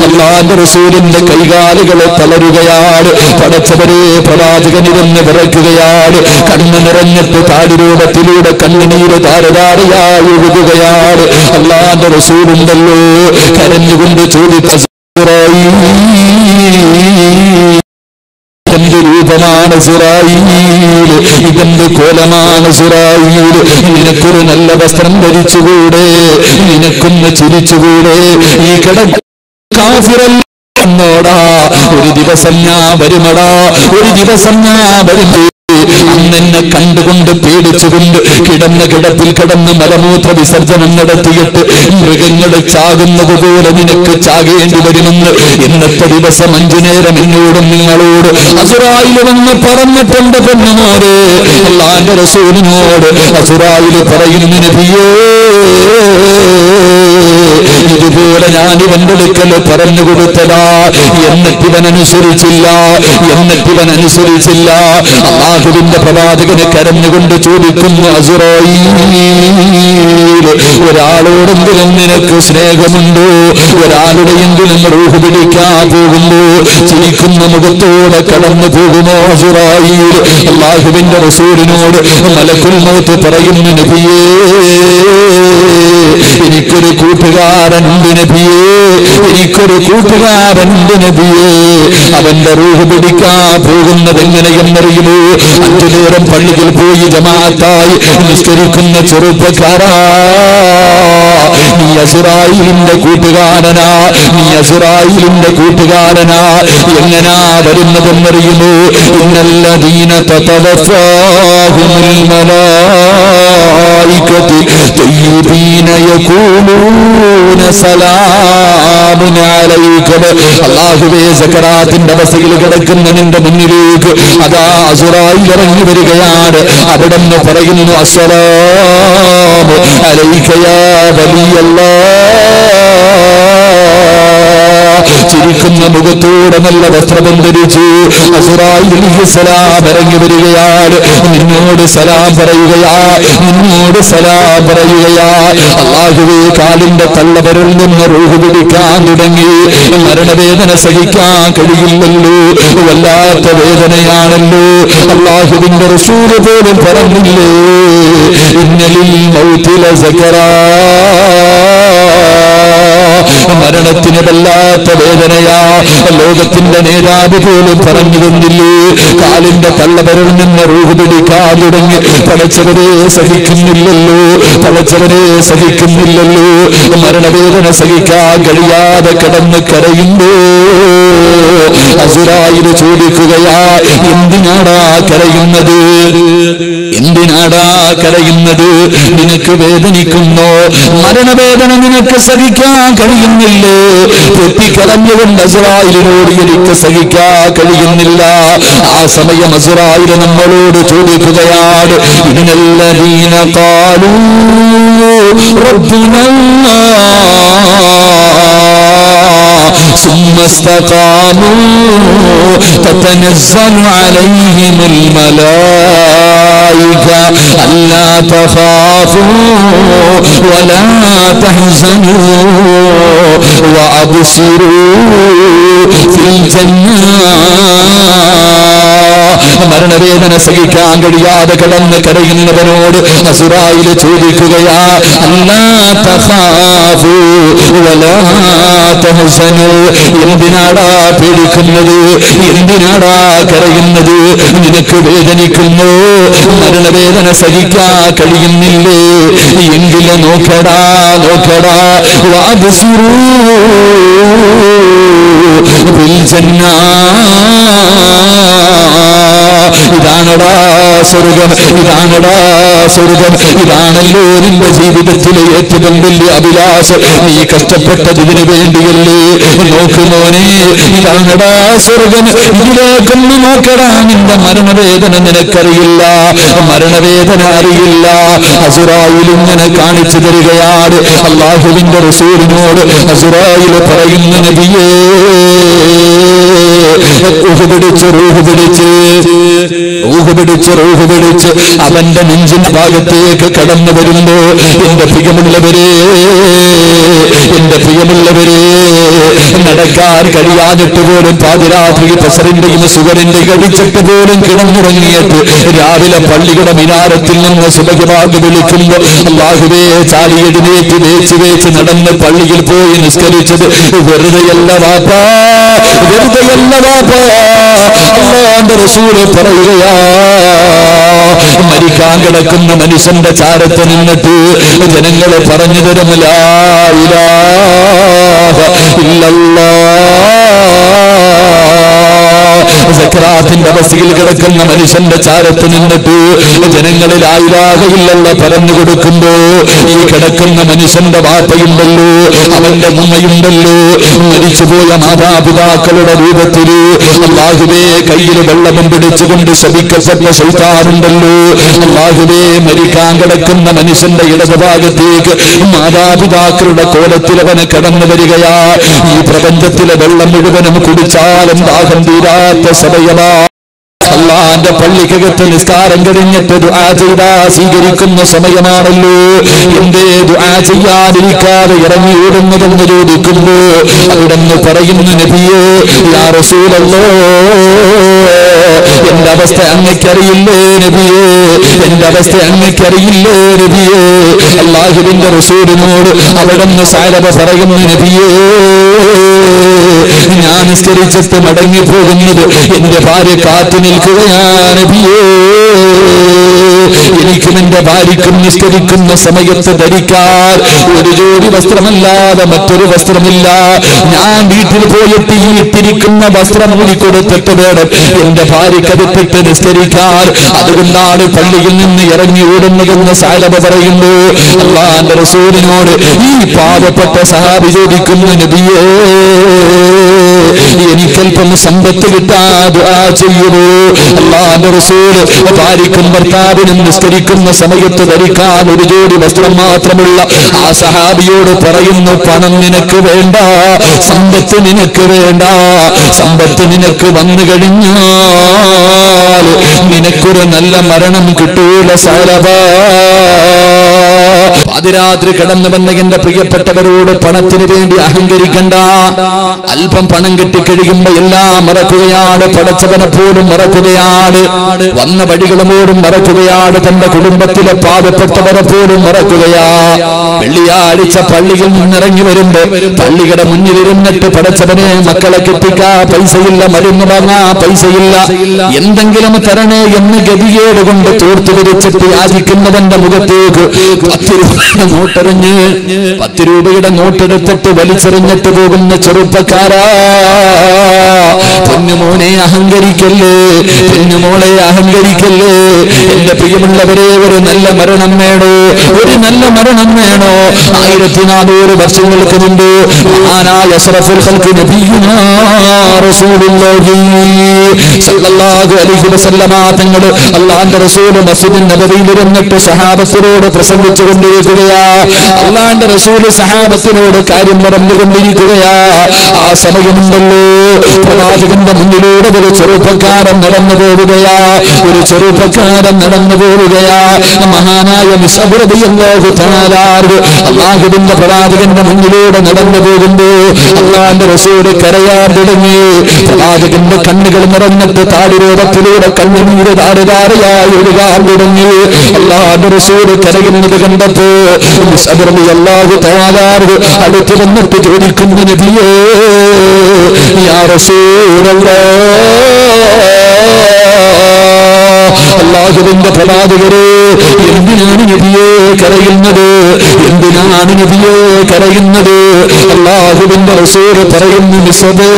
അല്ലാഹുവിന്റെ റസൂലിന്റെ കൈകാലുകളെ തളരുകയാണ്. പടച്ചവരേ, പ്രവാചകനിരുന്ന് വിറയ്ക്കുകയാണ്. കണ്ണ് നിറഞ്ഞിട്ട് താടി രൂപത്തിലൂടെ കണ്ണുനീര് താരതാരയായി ഒഴുകുകയാണ്. അല്ലാഹുവിന്റെ റസൂലുണ്ടല്ലോ കരഞ്ഞുകൊണ്ട് ചോദിച്ച എന്ത് രൂപമാണ് സുറായീൽ, ഇതെന്ത് കോലമാണ് സുറായീൽ, നിനക്കൊരു നല്ല വസ്ത്രം ധരിച്ചുകൂടെ, നിനക്കൊന്ന് ചിരിച്ചുകൂടെ, ഈ കിടക്ക എന്നോടാ, ഒരു ദിവസം ഞാൻ വരുമടാ, ഒരു ദിവസം ഞാൻ വരും. അന്നെന്നെ കണ്ടുകൊണ്ട് പേടിച്ചുകൊണ്ട് കിടന്ന കിടപ്പിൽ കിടന്ന് മലമൂത്ര വിസർജനം നടത്തിയിട്ട് മൃഗങ്ങൾ ചാകുന്നത് പോലെ നിനക്ക് ചാകേണ്ടി വരുമെന്ന് ഇന്നത്തെ ദിവസം അഞ്ചു നേരം എന്നോടും നിങ്ങളോട് അസുറായില് വന്ന് പറഞ്ഞിട്ടുണ്ട്. പെണ്ണുമോരെ, അല്ലാഹുവിന്റെ റസൂലിനോട് അസുറായില് പറയുന്ന നബിയേ, ഇതുപോലെ ഞാൻ ഇവന്റെ അടുക്കൽ പറഞ്ഞു കൊടുത്തതാ, എന്നിട്ടിവൻ അനുസരിച്ചില്ല, എന്നിട്ടിവൻ അനുസരിച്ചില്ല. അല്ലാഹുവിന്റെ പ്രവാചകനെ കരഞ്ഞുകൊണ്ട് ചോദിക്കുന്നു, അസുറായീൽ, ഒരാളോടെങ്കിലും നിനക്ക് സ്നേഹമുണ്ടോ? ഒരാളുടെയെങ്കിലും റൂഹ് പിടിക്കാൻ പോകുമ്പോ ചിരിക്കുന്ന മുഖത്തോടെ കടന്നു പോകുമോ അസുറായീൽ? അല്ലാഹുവിന്റെ റസൂലിനോട് മലക്കുൽ മൗത്ത് പറയുന്നു, നബിയേ, എനിക്കൊരു കൂട്ടുകാരനുണ്ട് നബിയേ, എനിക്കൊരു കൂട്ടുകാരനുണ്ട് നബിയേ, അവന്റെ റൂഹ് പിടിക്കാൻ പോകുന്നത് എങ്ങനെയെന്നറിയുമോ? അഞ്ചുനേരം പള്ളിയിൽ പോയി ജമാഅത്തായി നിസ്കരിക്കുന്ന ചെറുപ്പക്കാരാ, നീ അസുറായിലിന്റെ കൂട്ടുകാരനാ, നീ അസുറായിലിന്റെ കൂട്ടുകാരനാ. എങ്ങനാ വരുന്നതെന്നറിയുമോ? ഇന്നല്ലദീന തതവഫാഹുൽ മലായികതു തയ്യിബീന യഖൂലൂന സലാമുൻ അലൈക. അല്ലാഹുവേ, സക്കറാത്തിന്റെ അവസ്ഥയിൽ കിടക്കുന്ന നിന്റെ മുന്നിലേക്ക് അതാ അസുറായി ഇറങ്ങി വരികയാണ്. അവിടെ നിന്ന് പറയുന്നു, അസ്സലാമു അലൈക യാ വലിയല്ലാഹ്, നിറഞ്ഞ മുഖത്തോടെ നല്ല വസ്ത്രം ധരിച്ച് ഇറങ്ങി വരികയാണ്. നിന്നോട് സലാം പറയുകയാ നിന്നോട് സലാം പറയുകയാ അല്ലാഹുവേ, കാലിന്റെ തള്ളവരിൽ നിന്ന് റൂഹ് പിടിക്കാൻ തുടങ്ങി. മരണവേദന സഹിക്കാൻ കഴിയില്ലല്ലോ, വല്ലാത്ത വേദനയാണല്ലോ. അല്ലാഹുവിന്റെ റസൂൽ പോലും പറഞ്ഞില്ലേ, ഇന്നലിൽ മൗതില സക്കറാ, മരണത്തിന് വല്ലാത്ത വേദനയാ. ലോകത്തിന്റെ നേതാവ് പോലും പറഞ്ഞു തന്നില്ലേ, കാലിന്റെ തള്ളവരിൽ നിന്ന് റൂഹ് പിടിക്കാൻ തുടങ്ങി. പടച്ചവനെ സഹിക്കുന്നില്ലല്ലോ, പടച്ചവനെ സഹിക്കുന്നില്ലല്ലോ. മരണവേദന സഹിക്കാൻ കഴിയാതെ കിടന്ന് കരയുമ്പോ അസുരായിൽ ചോദിക്കുകയാ, എന്തിനാടാ കരയുന്നത്, എന്തിനാടാ കരയുന്നത്? നിനക്ക് വേദനിക്കുന്നു, മരണവേദന നിനക്ക് സഹിക്കാൻ കഴിയുന്നില്ലേ? തെറ്റിക്കലഞ്ഞുകൊണ്ട് അസുറായിലിനോട് എനിക്ക് സഹിക്കാൻ കഴിയുന്നില്ല. ആ സമയം അസുറായിൽ നമ്മളോട് ചോദിക്കുകയാണ്, ഇന്നല്ലദീന ഖാലൂ റബ്ബുനാ ثم استقاموا تتنزل عليهم الملائكة ألا تخافوا ولا تحزنوا وأبشروا في الجنة. മരണവേദന സഹിക്കാൻ കഴിയാതെ കിടന്ന് കരയുന്നവനോട് അസുറായിൽ ചോദിക്കുകയാ, അല്ലാ തഖാഫു വലാ തഹ്സനു, എന്തിനാടാ പേടിക്കുന്നത്, എന്തിനാടാ കരയുന്നത്? നിനക്ക് വേദനിക്കുന്നു, മരണവേദന സഹിക്കാൻ കഴിയുന്നില്ലേ? എങ്കിലും നോക്കടാ നോക്കടാ വഅബ്സിറൂ ഫിൽ ജന്നാ, ഇതാണടാ സ്വർഗം, ഇതാണടാ സ്വർഗം. ഇതാണല്ലോ നിന്റെ ജീവിതത്തിലെ ഏറ്റവും വലിയ അഭിലാഷം, നീ കഷ്ടപ്പെട്ടത് ഇതിനു വേണ്ടിയല്ലേ? നോക്കുമോനെ, ഇതാണടാ സ്വർഗം, ഇതിലേക്കൊന്ന് നോക്കടാ. നിന്റെ മരണവേദന നിനക്കറിയില്ല, മരണവേദന അറിയില്ല. അസുറായിൽ ഇങ്ങനെ കാണിച്ചു തരികയാണ്. അല്ലാഹുവിന്റെ റസൂലിനോട് അസുറായിൽ പറയുന്ന, നബിയേ, റൂഹ് പിടിച്ച് റൂഹ് പിടിച്ച് റൂഹ് പിടിച്ച് റൂഹ് പിടിച്ച് അവന്റെ നെഞ്ചിന്റെ ഭാഗത്തേക്ക് കടന്നു വരുമ്പോ, എന്റെ പ്രിയമുള്ളവരെ, എന്റെ പ്രിയമുള്ളവരെ, നടക്കാൻ കഴിയാഞ്ഞിട്ട് പോലും പാതിരാത്രി പസറിന്റെയും സുഗറിന്റെ കഴിച്ചിട്ട് പോലും കിടന്നുറങ്ങിയിട്ട് രാവിലെ പള്ളിയുടെ മിനാരത്തിൽ നിന്ന് സുബഹിബാങ്ക് വിളിക്കുമ്പോ, അല്ലാഹുവേ, ചാലിയെഴുന്നേറ്റ് വേച്ച് വേച്ച് നടന്ന് പള്ളിയിൽ പോയി നിസ്കരിച്ചത് വെറുതെയല്ല വാപ്പാ, വെറുതെയല്ല വാപ്പാ. അല്ലാഹുവിന്റെ റസൂൽ പറയുകയാ, മരിക്കാൻ കിടക്കുന്ന മനുഷ്യന്റെ ചാരത്ത് നിന്നിട്ട് ജനങ്ങളെ പറഞ്ഞു തരും, ലാ ഇലാഹ ഇല്ലല്ലാഹ്. സക്രാത്തിന്റെ അവസ്ഥയിൽ കിടക്കുന്ന മനുഷ്യന്റെ ചാരത്ത് നിന്നിട്ട് ജനങ്ങളിൽ ലാ ഇലാഹ ഇല്ലല്ലാഹ് പറഞ്ഞു കൊടുക്കുമ്പോ, ഈ കിടക്കുന്ന മനുഷ്യന്റെ വാപ്പയുണ്ടല്ലോ, അവന്റെ ഉമ്മയുണ്ടല്ലോ, മരിച്ചുപോയ മാതാപിതാക്കളുടെ രൂപത്തിൽ അല്ലാഹുവേ, കയ്യിൽ വെള്ളവും പിടിച്ചുകൊണ്ട് ശപിക്കപ്പെട്ട ശൈത്താനുണ്ടല്ലോ, അല്ലാഹുവേ, മരിക്കാൻ കിടക്കുന്ന മനുഷ്യന്റെ ഇടതുഭാഗത്തേക്ക് മാതാപിതാക്കളുടെ കോലത്തിലവന് കടന്നു വരികയാ. ഈ പ്രപഞ്ചത്തിലെ വെള്ളം മുഴുവനും കുടിച്ചാലും ദാഹം തീരാത്ത സമയമാ. അല്ലാഹുവിന്റെ പള്ളിക്കകത്ത് നിസ്കാരം കഴിഞ്ഞിട്ട് ദുആ ചെയ്താ സ്വീകരിക്കുന്ന സമയമാണല്ലോ. എന്തേ ദുആ ചെയ്യാതിരിക്കാതെ ഇറങ്ങി ഓടുന്നതെന്ന് ചോദിക്കുന്നു. അവിടെ നിന്ന് പറയുന്നു, നബിയേ, യാ റസൂലല്ലാഹ്, എന്റെ അവസ്ഥ അങ്ങക്കറിയില്ലേ നബിയേ, എന്റെ അവസ്ഥ അങ്ങക്കറിയില്ലേ നബിയേ. അല്ലാഹുവിന്റെ റസൂലിനോട് അവിടെ നിന്ന് സാലബ പറയുന്നു, നബിയേ, ഞാൻ നിസ്കരിച്ചിട്ട് മടങ്ങി പോകുന്നത് എന്റെ ഭാര്യ കാത്തു നിൽക്കുകയാണ് നബിയേ. എനിക്കും എന്റെ ഭാര്യക്കും നിസ്കരിക്കുന്ന സമയത്ത് ധരിക്കാൻ ഒരു ജോഡി വസ്ത്രമല്ലാതെ മറ്റൊരു വസ്ത്രമില്ല. ഞാൻ വീട്ടിൽ പോയിട്ട് ഈ ഇട്ടിരിക്കുന്ന വസ്ത്രം കൂടി കൊടുത്തിട്ട് വേണം എന്റെ ഭാര്യക്കതിട്ടിട്ട് നിസ്കരിക്കാൻ. അതുകൊണ്ടാണ് പള്ളിയിൽ നിന്ന് ഇറങ്ങി ഓടുന്നതെന്ന് സാലഭ പറയുന്നു. അല്ലാഹുവിന്റെ റസൂലിനോട് ഈ പാവപ്പെട്ട സഹാബി ചോദിക്കുന്നു, നബിയേ, എനിക്കൽപ്പം സമ്പത്ത് കിട്ടാ ദുആ ചെയ്യുമോ? അല്ലാഹുവിന്റെ റസൂൽ ഭാര്യക്കും ഭർത്താവ് Adiratri Kadamagan the Prigapatabaru, Panatini, the Ahangarikanda, Alpam Panangatikarikim Bayla, Marakuyad, Padachakanapur, Marakuyad, one particular Marakuyad, and the Kudumbatila Pada Patabapur, Marakuya, Belia, it's a Paligan Narangirim, Paligada Munirim, Padachakan, Makalakatika, Paisilla, Marimabana, Paisilla, Yendangilamatana, Yamagadia, the Gumbatur, the Azikimadan, the Mugatu. Noted in you, but the Ruby noted that the Velitzer in the Togo and the Churupakara, Punamone, a Hungary Kille, Punamole, a Hungary Kille, in the Pigaman Labrador and Alla Maranamero, in Alla Maranamero, Iratina, Basil Kundu, Ana, Yasrafil Kalkina, Rasulullah, Salah, Alifin Salamat, and Allah, the Rasul, and the Sudan, the Vivian, the Sahaba, the President. Allah and the Rasul is a habit in order to carry more of the Milikoya, Asamagamundalo, Panagamundalo, the Churupakar and Naranavaya, the Churupakar and Naranavaya, the Mahana, the Misaburan, the Tanadar, Allah giving the Paradagan, the Mundalo, and Naranavundu, Allah and the Rasul, the Karaya, the Demi, Paradagan, the Kandigan, the Tadiru, the Tulu, the Kandimu, the Adadaya, Allah and the Rasul, the Karagan, the Gandapu. Miss Abrami Allah with Alar, I let him not put any community. Allah giving the Pradagare, in the name of you, Karayan Nadu, in the name of you, Karayan Nadu, Allah giving the Rasul, Karayan Misabe,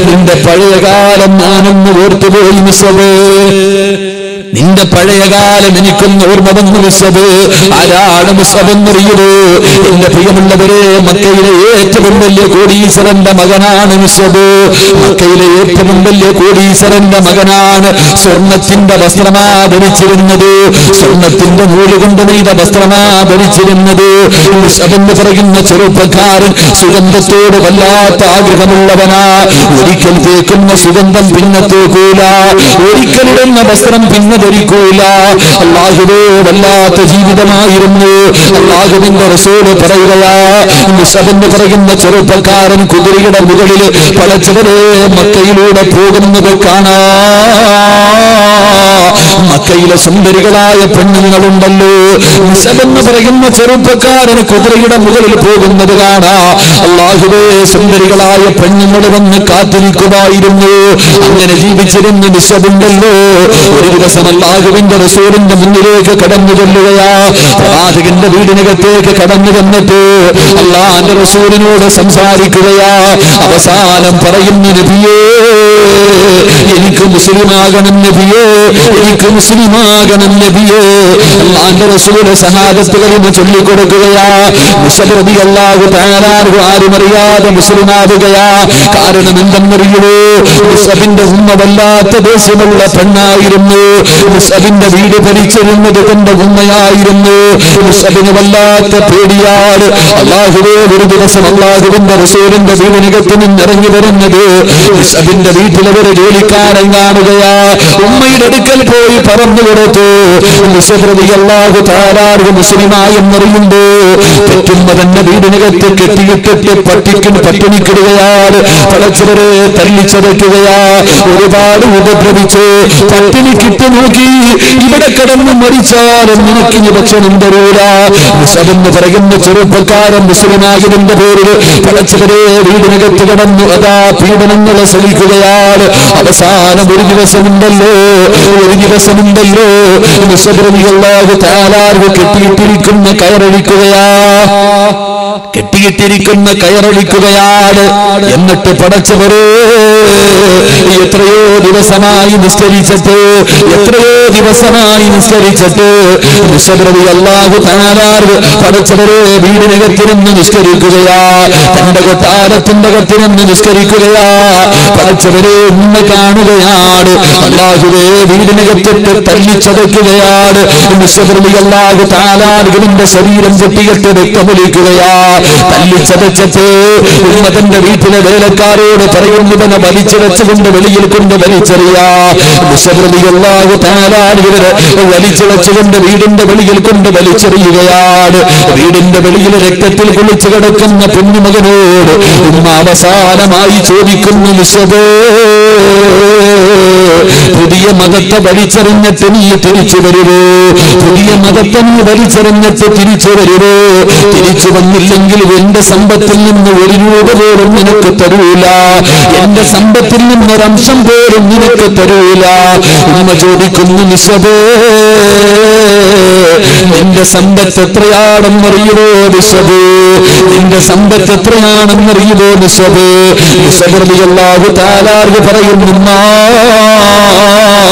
in the Padagar and Manam, Wortable Misabe. In the Padayagal and Nikum Urban Musabu, Ada Musaban Ribu, in the Priam Labare, Makele, Tabumbelia Kodi, Saranda Maganan, Musabu, Makele, Tabumbelia Kodi, Saranda Maganan, Sornatinda Bastrama, Benichirin Nadu, Sornatinda Hulugundani, the Bastrama, Benichirin Nadu, Musaban the Fragin Natural Pakar, Sudan the Tour of Allah, Tagaman Labana, Urikan Vakum, Sudan the Pinatu Kula, Urikan Bastaram. Koila, Allah, Allah, the Zidama, Irmu, Allah, the Rasul, Paragala, the Southern Paragan, the Churupakar, and Kudurika, the Buddha, Palachavare, Makailo, the Pogan, the Kana, Makaila, Sundarigala, the Pendanundalu, the Southern Paragan, the Churupakar, and Kudurika, the Buddha, the Pogan, the Gana, Allah, the Sundarigala, the Pendanudan, the Katri Kuba, Irmu, and the Zivichirin, the Southern Dalu, Arguing the sword in the Mundireka, Kadamudaya, Pratik in the Vidinaka, Kadamudamatu, Allah under a sword in order, Samsari Kuraya, Avasan and Parayim Nebio, Yenikum Silimagan and Nebio, Yenikum Silimagan and Nebio, Allah under a sword as a hard as the Mutuliko Kuraya, Musabadi Allah with Anna, Ruari Maria, the Musulima Gaya, Karan and Mario, Musabinda Zumabala, the Simula Pana Irmu. Sabin the video picture in the Gumaya, Irmo, Sabin of Allah, the Pediar, Allah, who will be the Salah, the Rasul, the Vinagatin, the Rangiran, the day, Sabin the people of the Delika and Namaya, who made a decalpoy Paramurato, the Sefer of the Allah, the Tara, the Muslima, and Marindo, the Timbadan, the Vinagatik, the Patikin, Patinikaya, Palachere, Tanichakaya, Uriba, the Praviche, Patinikit. Even a Kadam Maricha and Minakin of the Roda, the Southern Paragon, the Churupakar, and the Surinagi in the Border, Palachare, Vidinaka, and the Ada, Pidan and the Lasalikuyar, Avasan, and Vidivasan in the Low, Vidivasan in the Low, the Southern Yala, the Tala, the Kipikun, the Kairikuya. കെട്ടിയിട്ടിരിക്കുന്ന കയറൊലിക്കുകയാണ്. എന്നിട്ട് പടച്ചവരേ, എത്രയോ ദിവസമായി നിസ്കരിച്ചിട്ട് എത്രയോ ദിവസമായി നിസ്കരിച്ചിട്ട് അല്ലാഹു പടച്ചവരേ വീടിനകത്തിരുന്ന് നിസ്കരിക്കുകയാ, തന്റെ കൊട്ടാരത്തിന്റെ അകത്തിരുന്ന് നിസ്കരിക്കുകയാ. പടച്ചവരെ ഇന്ന് കാണുകയാണ്, അല്ലാഹുവേ വീടിനകത്തിട്ട് തല്ലിച്ചതയ്ക്കുകയാണ്. അല്ലാഹു താലാർഗിന്റെ ശരീരം ചെട്ടിയിട്ട് രക്തമൊലിക്കുകയാ. തല്ലിച്ചതച്ചിട്ട് ഇന്ന് തന്റെ വീട്ടിലെ വേലക്കാരോട് പറയുന്നു, തന്നെ വലിച്ചിടച്ചുകൊണ്ട് വെളിയിൽ കൊണ്ട് വലിച്ചെറിയാ. അല്ലാഹു താലാർഗിനെ വലിച്ചിടച്ചുകൊണ്ട് വീടിന്റെ വെളിയിൽ കൊണ്ട് വലിച്ചെറിയുകയാണ്. വീടിന്റെ വെളിയിൽ രക്തത്തിൽ കുളിച്ചു കിടക്കുന്ന കുഞ്ഞുമകനോട് ഉമ്മ അവസാനമായി ചോദിക്കുന്നു, വിശദേ, പുതിയ മതത്തെ വലിച്ചെറിഞ്ഞിട്ട് നീ തിരിച്ചു വരുവോ? പുതിയ മതത്തെ നീ വലിച്ചെറിഞ്ഞിട്ട് തിരിച്ചു വരുവോ? തിരിച്ചു വന്നില്ലെങ്കിൽ എന്റെ സമ്പത്തിൽ നിന്ന് ഒരു രൂപ പോലും നിനക്ക് തരൂല, എന്റെ സമ്പത്തിൽ നിന്ന് ഒരംശം പോലും നിനക്ക് തരൂല. ഉമ്മ ചോദിക്കുന്നു, നിശബേ, നിന്റെ സമ്പത്ത് എത്രയാണെന്നറിയുവോ? നിശബേ, നിന്റെ സമ്പത്ത് എത്രയാണെന്നറിയുവോ? നിശബേ, നിശബറിയല്ലാതെ താലാർക്ക് പറയുന്നുമ്മ,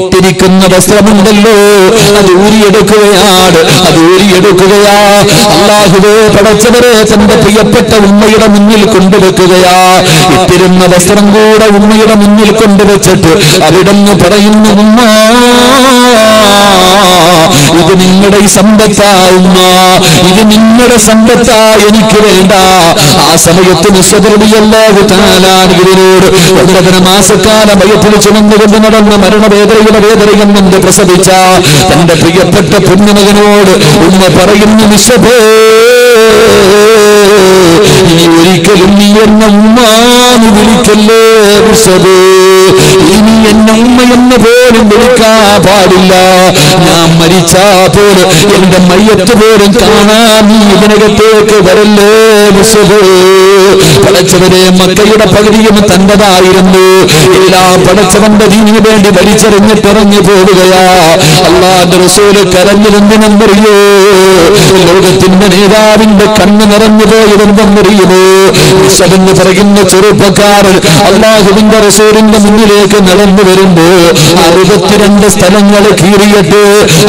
ഇത്തിരിക്കുന്ന വസ്ത്രമുണ്ടല്ലോ, അത് ഊരിയെടുക്കുകയാണ്, അത് ഊരിയെടുക്കുകയാ. അല്ലാഹുവേ പടച്ചവരെ, തന്റെ പ്രിയപ്പെട്ട ഉമ്മയുടെ മുന്നിൽ കൊണ്ടുവെക്കുകയാ. ഇത്തിരുന്ന വസ്ത്രം കൂടെ ഉമ്മയുടെ മുന്നിൽ കൊണ്ടുവച്ചിട്ട് അവിടെന്ന് പറയുന്നു, ഉമ്മ, ഇത് നിങ്ങളുടെ സമ്പത്താ ഉമ്മ, ഇത് നിങ്ങളുടെ സമ്പത്താ, എനിക്ക് വേണ്ട. ആ സമയത്ത് അല്ലാഹു തആലാനോട് ഒന്നര മാസക്കാലം വയറ്റിൽ ചുമന്നുകൊണ്ട് നടന്ന മരണവേദനയുടെ വേദനയും കൊണ്ട് പ്രസവിച്ച തന്റെ പ്രിയപ്പെട്ട പുണ്യമകനോട് ഉമ്മ പറയുന്നു, നിശബേ, നീ ഒരിക്കലും നീ എന്ന ഉമ്മ എന്ന് വിളിക്കല്ലേ നിശബേ, ഇനി എന്നെ ഉമ്മ എന്ന് പോലും വിളിക്കാൻ പാടില്ല. ഞാൻ മരിച്ചാ പോലും എന്റെ മയ്യത്ത് പോലും കാണാൻ നീ ഇതിനകത്തേക്ക് വരല്ലേ നിശബേ. പടച്ചവരെ, മക്കയുടെ പകുതിയും തന്റെതായിരുന്നു, എല്ലാം പടച്ചവന്റെ ദീനിനു വേണ്ടി വലിച്ചെറിഞ്ഞ് പിറഞ്ഞു പോവുകയാ. അല്ലാഹുവിന്റെ റസൂല് കരഞ്ഞിരുന്നെന്നറിയോ? ലോകത്തിന്റെ നേതാവിന്റെ കണ്ണ് നിറഞ്ഞു പോയതെന്തെന്നറിയുമോ? വിശദെന്ന് പറയുന്ന ചെറുപ്പക്കാരൻ അല്ലാഹുവിന്റെ റസൂലിന്റെ മുന്നിലേക്ക് നടന്നു വരുമ്പോ അറുപത്തിരണ്ട് സ്ഥലങ്ങൾ കീറിയിട്ട്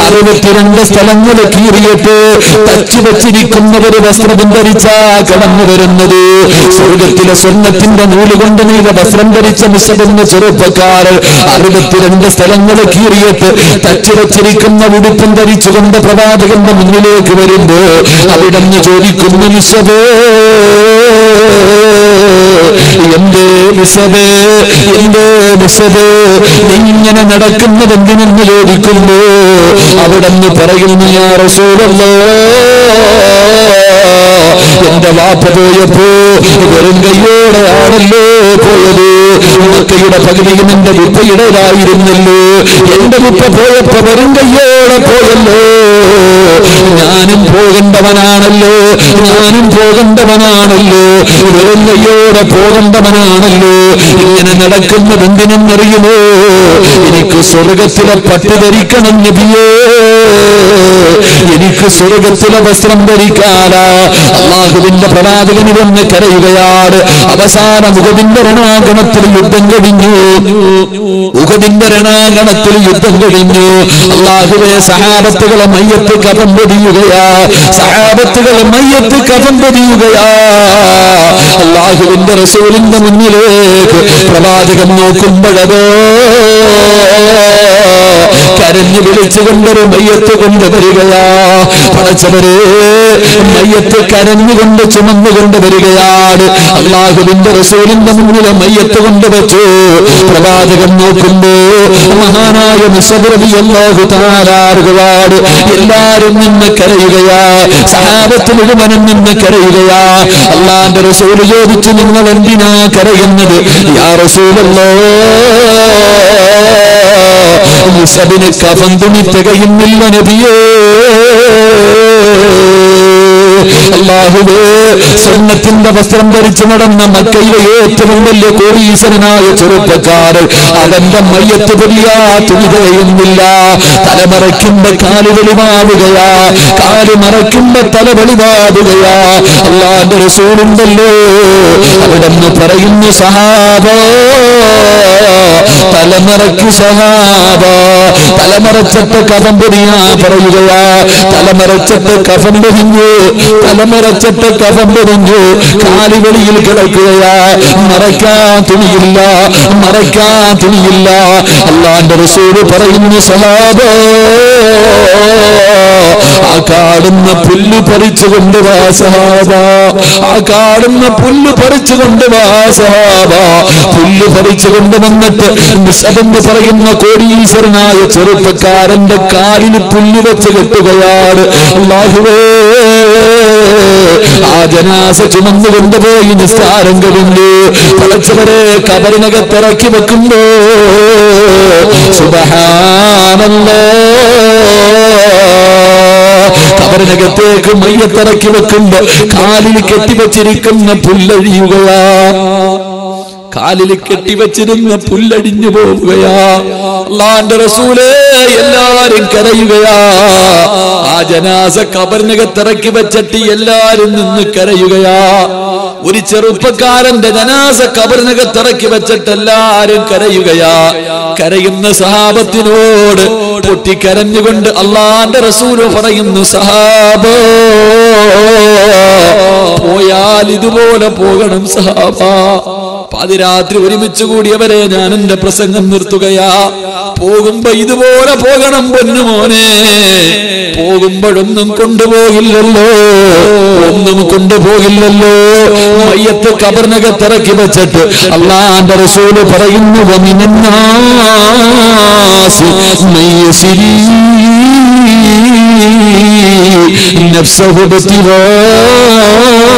അറുപത്തിരണ്ട് സ്ഥലങ്ങൾ കീറിയിട്ട് തച്ചു വച്ചിരിക്കുന്നവര് വസ്ത്രം ധരിച്ചാ കടന്നു വരുന്നത്. സ്വർഗത്തിലെ സ്വർണത്തിന്റെ നൂലുകൊണ്ട് നീല വസ്ത്രം ധരിച്ച മുസബിന്റെ ചെറുപ്പക്കാരൻ അറുപത്തിരണ്ട് സ്ഥലങ്ങളെ കീറിയിട്ട് തച്ചുവച്ചിരിക്കുന്ന ഉടുപ്പും ധരിച്ചുകൊണ്ട് പ്രവാചകന്റെ മുന്നിലേക്ക് വരുമ്പോ അവിടെ നിന്ന് ചോദിക്കുന്നു, മുസബേ, എന്തേ മുസബേ, എന്തേ മുസബേ, ഇങ്ങനെ നടക്കുന്നത് എന്തിനെന്ന് ചോദിക്കുമ്പോ അവിടെ നിന്ന് പറയുന്നു, യാ റസൂലല്ലാഹ്, എന്റെ വാപ്പ പോയപ്പോ വെറും കയ്യോടെ ആണല്ലോ പോയത്, മക്കയുടെ പകുതിയും എന്റെ വിപ്പയുടേതായിരുന്നല്ലോ, എന്റെ വിപ്പ പോയപ്പോ വെറും കയ്യോടെ പോയല്ലോ, ഞാനും പോകേണ്ടവനാണല്ലോ, ഞാനും പോകേണ്ടവനാണല്ലോ, വെറും കയ്യോടെ പോകേണ്ടവനാണല്ലോ, ഇങ്ങനെ നടക്കുന്നത് എന്തിനെന്നറിയുമോ? എനിക്ക് സ്വർഗത്തിലെ പട്ട് ധരിക്കണം നബിയേ, എനിക്ക് സ്വർഗത്തിലെ വസ്ത്രം ധരിക്കാനാ. അല്ലാഹുവിന്റെ പ്രവാചകന് വന്ന് കരയുകയാണ്. അവസാന ഉഹദിന്റെ രണാങ്കണത്തിൽ യുദ്ധം കഴിഞ്ഞു, ഉഹദിന്റെ രണാങ്കണത്തിൽ യുദ്ധം കഴിഞ്ഞു. അല്ലാഹുവേ, സഹാബത്തുകളെ മയ്യത്ത് കഫൻ പൊതിയുകയാ, സഹാബത്തുകളെ മയ്യത്ത് കഫൻ പൊതിയുകയാ. അല്ലാഹുവിന്റെ റസൂലിന്റെ മുന്നിലേക്ക് പ്രവാചകൻ നോക്കുമ്പോഴതോ കരഞ്ഞു വിളിച്ചുകൊണ്ടൊരു മയ്യത്ത് കൊണ്ടുവരികയാ. പടച്ചവരെ, മയ്യത്ത് കരഞ്ഞുകൊണ്ട് ചുമന്നുകൊണ്ട് വരികയാണ്. അല്ലാഹുവിന്റെ റസൂലിന്റെ മുന്നിലെ മയ്യത്ത് കൊണ്ടുവച്ചു. പ്രവാചകൻ നോക്കുമ്പോ മഹാനായ മുസബറബി അല്ലാഹു താരാറുകളാട്. എല്ലാരും നിന്ന് കരയുകയാ, സഹാബത്ത് മുഴുവനും നിന്ന് കരയുകയാ. അല്ലാന്റെ റസൂല് ചോദിച്ചു, നിങ്ങൾ എന്തിനാ കരയുന്നത്? യാ റസൂലല്ലോ, മുസബിന് കഫൻ തുണി തികയുന്നില്ല നബിയേ. അല്ലാഹുവേ, സ്വർണ്ണത്തിന്റെ വസ്ത്രം ധരിച്ചു നടന്ന മക്കയിലെ ഏറ്റവും വലിയ കോടീശ്വരനായ ചെറുപ്പക്കാരൻ, അവന്റെ മയ്യത്ത് പൊലിയാ തുണിതയുന്നില്ല. തല മറയ്ക്കുമ്പോ കാല് വെളിവാവുകയാ, കാല് മറയ്ക്കുമ്പോ തല വെളിവാവുകയാ. അല്ലാഹുവിന്റെ റസൂലുണ്ടല്ലോ, അവിടെന്ന് പറയുന്നു, സഹാബ തലമറയ്ക്ക്, സഹാബ തലമറച്ചത്ത് കഫൻ പൊലിയാ പറയുകയാ. തലമറച്ചത്ത് കഫൻ പൊലിഞ്ഞു, തലമറച്ചത്ത് കഫം പൊതിഞ്ഞു, കാലുകളിയിൽ കിടക്കുകയാ. മറക്കാൻ തുണിയില്ല, മറക്കാൻ തുണിയില്ല. അല്ലാന്റെ റസൂല് പറയുന്നു, സഹാബേ, ആ കാണുന്ന പുല്ല് പറിച്ചു കൊണ്ടുവാ സഹാബ, ആ കാണുന്ന പുല്ല് പറിച്ചു കൊണ്ടുവാ സഹാബ. പുല്ല് പറിച്ചു കൊണ്ടുവന്നിട്ട് മുസബിന് പറയുന്ന കോടീശ്വരനായ ചെറുപ്പക്കാരന്റെ കാലിന് പുല്ല് വെച്ച് കെട്ടുകയാണ്. അല്ലാഹുവേ, ആ ജനാസ ചുമന്നു കൊണ്ടുപോയി നിസ്കാരം കഴിഞ്ഞു. പടച്ചവരെ, കബറിനകത്തിറക്കി വെക്കുമ്പോ കബറിനകത്തേക്ക് മയ്യത്തിറക്കി വെക്കുമ്പോ കാലിൽ കെട്ടിവെച്ചിരിക്കുന്ന പുല്ലഴിയുകയാ. കാലിൽ കെട്ടിവെച്ചിരുന്ന പുല്ലടിഞ്ഞു പോവുകയാ. അല്ലാഹുവിന്റെ റസൂലേ, എല്ലാരും കരയുകയാ. ആ ജനാസ കബറിനകത്തിറക്കി വെച്ചിട്ട് എല്ലാരും നിന്ന് കരയുകയാ. ഒരു ചെറുപ്പക്കാരന്റെ ജനാസ കബറിനകത്തിറക്കി വെച്ചിട്ട് എല്ലാരും കരയുകയാ. കരയുന്ന സഹാബത്തിനോട് പൊട്ടിക്കരഞ്ഞുകൊണ്ട് അല്ലാഹുവിന്റെ റസൂല് പറയുന്നു, സഹാബോ, പോയാൽ ഇതുപോലെ പോകണം സഹാബ. പാതിരാത്രി ഒരുമിച്ച് കൂടിയവരെ, ഞാൻ എന്റെ പ്രസംഗം നിർത്തുകയാ. പോകുമ്പോ ഇതുപോലെ പോകണം പൊന്നുമോനെ. പോകുമ്പോഴൊന്നും കൊണ്ടുപോകില്ലല്ലോ, ഒന്നും കൊണ്ടുപോകില്ലല്ലോ. മയ്യത്ത് കബറിനകത്തിറക്കി വെച്ചിട്ട് അല്ലാഹുവിന്റെ റസൂല് പറയുന്നു, വമിനന്നാസി മയ്യസിരി നഫ്സഹു ബതിവാ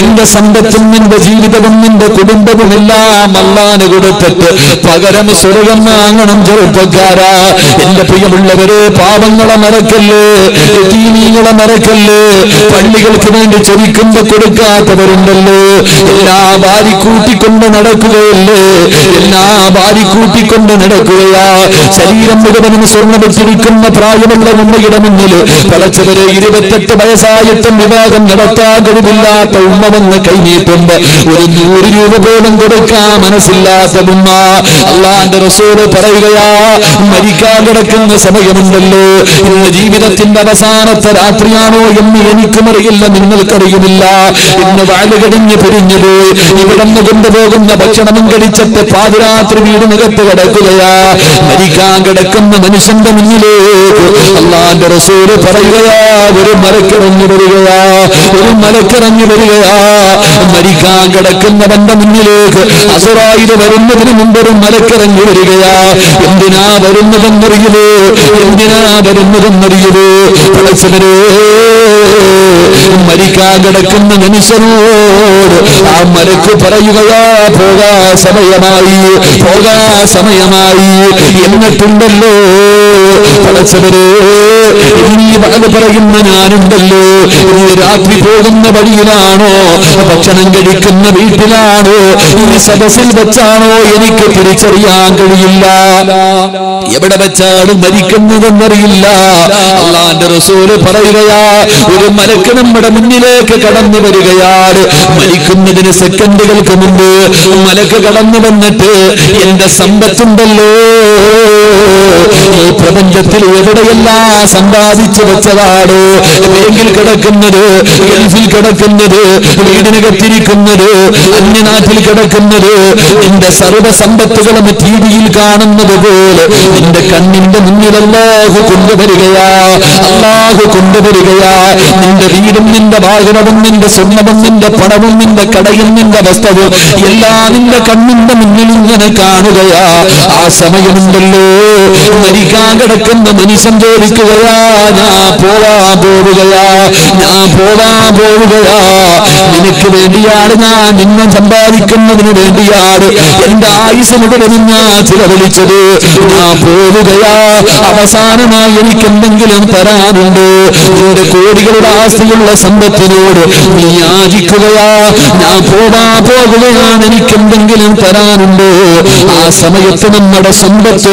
നിന്റെ സമ്പത്തും നിന്റെ ജീവിതവും നിന്റെ കുടുംബവും എല്ലാം അല്ലാഹുവിന് കൊടുത്തിട്ട് പകരം സ്വർഗം വാങ്ങണം ചെറുപ്പക്കാരാ. എന്റെ പ്രിയമുള്ളവരെ, പാപങ്ങളെ മറക്കല്ലേ, യതീമീങ്ങളെ മറക്കല്ലേ. പള്ളികൾക്ക് വേണ്ടി ചൊരിക്കുമ്പോ കൊടുക്കാത്തവരുണ്ടല്ലോ. എല്ലാ വാരി കൂട്ടിക്കൊണ്ട് നടക്കുകയല്ലേ, എല്ലാ വാരി കൂട്ടിക്കൊണ്ട് നടക്കുകയാ. ശരീരം മുഴുവനും സ്വർണ്ണം വെച്ചിരിക്കുന്ന പ്രായമുള്ള ഉമ്മയുടെ മുന്നിൽ പടച്ചവരെ, ഇരുപത്തെട്ട് വയസ്സായിട്ടും വിവാഹം നടത്താൻ കഴിവില്ലാത്ത ഉമ്മ വന്ന് കൈനീട്ടുമ്പോ ഒരു നൂറ് രൂപ പോലും കൊടുക്കാൻ മനസ്സില്ലാത്ത ഉമ്മ. അല്ലാഹുവിന്റെ റസൂല് പറയുകയാ, മരിക്കാൻ കിടക്കുന്ന സമയമുണ്ടല്ലോ, ഇന്ന് ജീവിതത്തിന്റെ അവസാനത്തെ രാത്രിയാണോ എന്ന് എനിക്കുമറിയില്ല, നിങ്ങൾക്കറിയുമില്ല. ഇന്ന് വാലുകടിഞ്ഞ് പിരിഞ്ഞു പോയി. ഇവിടന്ന് കൊണ്ടുപോകുന്ന ഭക്ഷണം കഴിച്ചിട്ട് പാതിരാത്രി വീടിനകത്ത് കിടക്കുകയാ. മരിക്കാൻ കിടക്കുന്ന മനുഷ്യന്റെ മുന്നിലേക്ക് അല്ലാഹുവിന്റെ റസൂല് പറയുകയാ, ഒരു മലക്കിറങ്ങി വരികയാ, ഒരു മലക്കിറങ്ങി വരികയാ. മരിക്കാൻ കിടക്കുന്നവന്റെ മുന്നിലേക്ക് അസുറായിൽ വരുന്നതിന് മുമ്പ് ഒരു മലക്കിറങ്ങി വരികയാ. എന്തിനാ വരുന്നതെന്നറിയുവോ, എന്തിനാ വരുന്നതെന്നറിയുവോ? പടച്ചവനെ, മരിക്കാൻ കിടക്കുന്ന മനുഷ്യനോട് ആ മലക്ക് പറയുകയാ, പോകാ സമയമായി, പോകാ സമയമായി. എന്നിട്ടുണ്ടല്ലോ പടച്ചവനെ, നീ വലത് പറയുന്ന ഞാനുണ്ടല്ലോ, ഈ രാത്രി പോകുന്ന വഴിയിലാണോ, ഭക്ഷണം കഴിക്കുന്ന വീട്ടിലാണോ, ഈ സദസ്സിൽ വെച്ചാണോ, എനിക്ക് തിരിച്ചറിയാൻ കഴിയില്ല. എവിടെ വെച്ചാണ് മരിക്കുന്നതെന്നറിയില്ല. അല്ലാഹുവിന്റെ റസൂല് പറയുകയാ, ഒരു മലക്ക് നമ്മുടെ മുന്നിലേക്ക് കടന്നു വരികയാണ്. മരിക്കുന്നതിന് സെക്കൻഡുകൾക്ക് മുമ്പ് മലക്ക് കടന്നു വന്നിട്ട് എന്റെ സമ്പത്തുണ്ടല്ലോ, പ്രപഞ്ചത്തിൽ എവിടെയെല്ലാം സമ്പാദിച്ചു വെച്ചതാണോ, ബാങ്കിൽ കിടക്കുന്നത്, ഗൾഫിൽ കിടക്കുന്നത്, വീടിനകത്തിരിക്കുന്നത്, അന്യനാട്ടിൽ കിടക്കുന്നത്, നിന്റെ സർവസമ്പത്തുകളും ടിവിയിൽ കാണുന്നത് പോലെ നിന്റെ കണ്ണിന്റെ മുന്നിൽ അല്ലാഹു കൊണ്ടുവരികയാ, അല്ലാഹു കൊണ്ടുവരികയാ. നിന്റെ വീടും നിന്റെ വാഹനവും നിന്റെ സ്വർണവും നിന്റെ പണവും നിന്റെ കടയും നിന്റെ വസ്ത്രവും എല്ലാം നിന്റെ കണ്ണിന്റെ മുന്നിൽ ഇങ്ങനെ കാണുകയാ. ആ സമയമുണ്ടല്ലോ മരിക്കാൻ കിടക്കുന്ന മനുഷ്യൻ ചോദിക്കുകയാ, ഞാൻ പോവാ പോവുകയാ, ഞാൻ പോവാ പോവുകയാ, നിനക്ക് വേണ്ടിയാണ് ഞാൻ നിന്നെ സമ്പാദിക്കുന്നതിന് വേണ്ടിയാണ് എന്റെ ആയുസ് മുഴുവനും ഞാൻ ചിലവഴിച്ചത്, ഞാൻ പോവുകയാ. അവസാനമായി എനിക്ക് എന്തെങ്കിലും തരാനുണ്ട്. നിന്റെ കോടികളുടെ ആസ്തിയുള്ള സമ്പത്തിനോട് നീ യാചിക്കുകയാ, ഞാൻ പോവാ പോകുകയാണ്, എനിക്ക് എന്തെങ്കിലും തരാനുണ്ട്. ആ സമയത്ത് നമ്മുടെ സമ്പത്ത്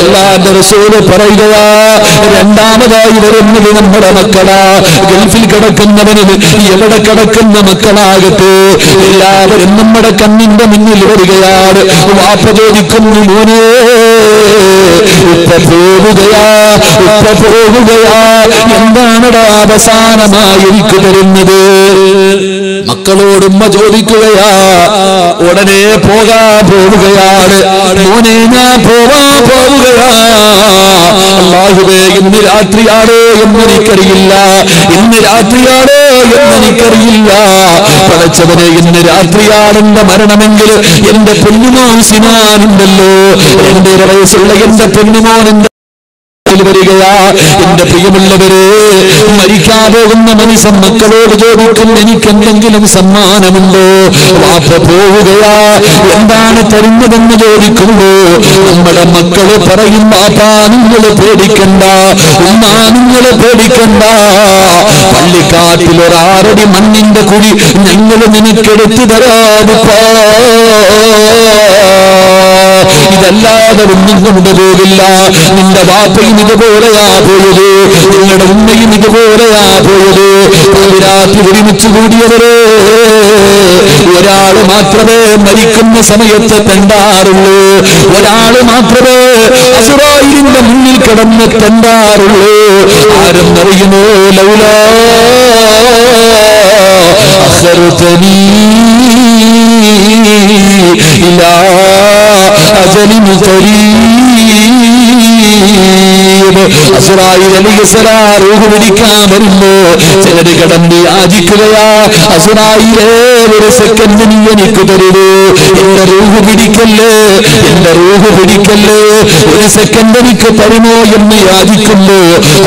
അല്ലാഹുവിന്റെ റസൂൽ പറയുകയാ, രണ്ടാമതായി വരുന്നത് നമ്മുടെ മക്കളാ. ഗൾഫിൽ കിടക്കുന്നവനും എവിടെ കിടക്കുന്ന മക്കളാകട്ടെ എല്ലാവരും നമ്മുടെ കണ്ണിന്റെ മുന്നിൽ വരികയാണ്. വാപ്പ ചോദിക്കുന്നു, മോനെ ഉപ്പ പോവുകയാ, ഉപ്പ പോവുകയാ, എന്താണടാ അവസാനമായി എനിക്ക് തരുന്നത്? മക്കളോട് ഉമ്മ ചോദിക്കുകയാ, ഉടനെ പോകാ പോവുകയാണ്, മോനെ ഞാൻ പോവാ പോവുകയാ. അല്ലാഹുവേ, ഇന്ന് രാത്രിയാണോ എന്നെനിക്കറിയില്ല, ഇന്ന് രാത്രിയാണോ എന്നെനിക്കറിയില്ല, പടച്ചവനെ ഇന്ന് രാത്രിയാണെന്റെ മരണമെങ്കിൽ എന്റെ പൊന്നുമോൻ സിനാനുണ്ടല്ലോ, രണ്ടര വയസ്സുള്ള എന്റെ പൊന്നുമോൻ എന്റെ വരികയാ. എന്റെ പ്രിയമുള്ളവരെ, മരിക്കാൻ പോകുന്ന മനുഷ്യൻ മക്കളോട് ചോദിക്കുന്ന എനിക്ക് എന്തെങ്കിലും സമ്മാനമുണ്ടോ? വാപ്പ പോവുകയാ, എന്താണ് തരുന്നതെന്ന് ചോദിക്കുമ്പോ നമ്മുടെ മക്കള് പറയും, വാപ്പാ നിങ്ങള് പേടിക്കണ്ട, ഉമ്മ നിങ്ങള് പേടിക്കണ്ട, പള്ളിക്കാട്ടിൽ ഒരാറടി മണ്ണിന്റെ കുഴി ഞങ്ങള് നിനക്കെടുത്തു തരാതിപ്പാ, ഇതല്ലാതെ ഒന്നും കൊണ്ടുപോകില്ല. നിന്റെ വാപ്പയും ഇതുപോലെയാ പോയത്, നിങ്ങളുടെ ഉമ്മയും ഇതുപോലെയാ പോയത്. രാത്രി ഒരുമിച്ച് കൂടിയവരെ ഒരാള് മാത്രമേ മരിക്കുന്ന സമയത്ത് തെണ്ടാറുള്ളൂ, ഒരാള് മാത്രമേ അസ്റായിലിന്റെ മുന്നിൽ കിടന്ന് തെണ്ടാറുള്ളൂ. ആരും അറിയുമോ? ലൗലാ അഖർതനീ ഇലാ അജലി ഖരീബ്. അസ്റായീൽ അലൈഹിസ്സലാം റൂഹ് പിടിക്കാൻ വരുമ്പോ ചിലര് കിടന്ന് യാചിക്കുകയാ, അസ്റായീലേ ഒരു സെക്കൻഡ് നീ എനിക്ക് തരുവോ, എന്റെ റൂഹ് പിടിക്കല്ലേ, എന്റെ റൂഹ് പിടിക്കല്ലേ, ഒരു സെക്കൻഡ് എനിക്ക് തരുമോ എന്ന് യാചിക്കുമ്പോ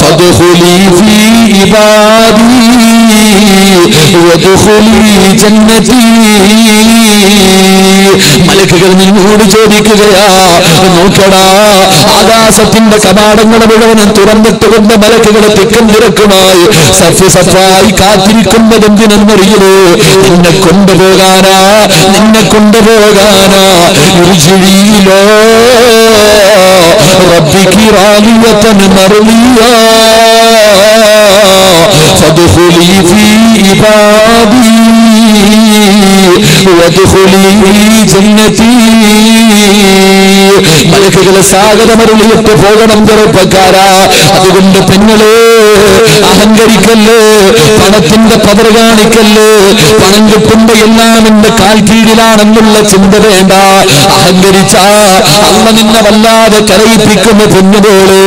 فادخلي في عبادي وادخلي جنتي. മലക്കുകൾ നിന്നോട് ചോദിക്കുകയാ, നോക്കടാ ആകാശത്തിന്റെ കവാടങ്ങൾ മുഴുവനും തുറന്നിട്ട് കൊണ്ട് മലക്കുകളെ തിക്കും തിരക്കുമായി സഫ്യ സഫായി കാത്തിരിക്കുന്നത് എന്തിനെന്നറിയോ? നിന്നെ കൊണ്ടുപോകാനാ, നിന്നെ കൊണ്ടുപോകാനാ. ഇരുചിഴിയിലോ റബ്ബിക്ക് റാലിയതൻ മർലിയാ ഫദ്ഖുലി ഫീ ഇബാദി വദ്ഖുലി ജന്നതി. മലക്കുകളെ സ്വാഗതമരുളിയിട്ട് പോകണം ചെറുപ്പക്കാരാ. അതുകൊണ്ട് പെങ്ങളെ അഹങ്കരിക്കല്ലേ, പണത്തിന്റെ പവർ കാണിക്കല്ലേ. പണം കിട്ടുമ്പോ എല്ലാം എന്റെ കാൽ കീഴിലാണെന്നുള്ള ചിന്ത വേണ്ട. അഹങ്കരിച്ച അമ്മ നിന്നെ വല്ലാതെ കരയിപ്പിക്കുന്ന പെണ്ണുപോലെ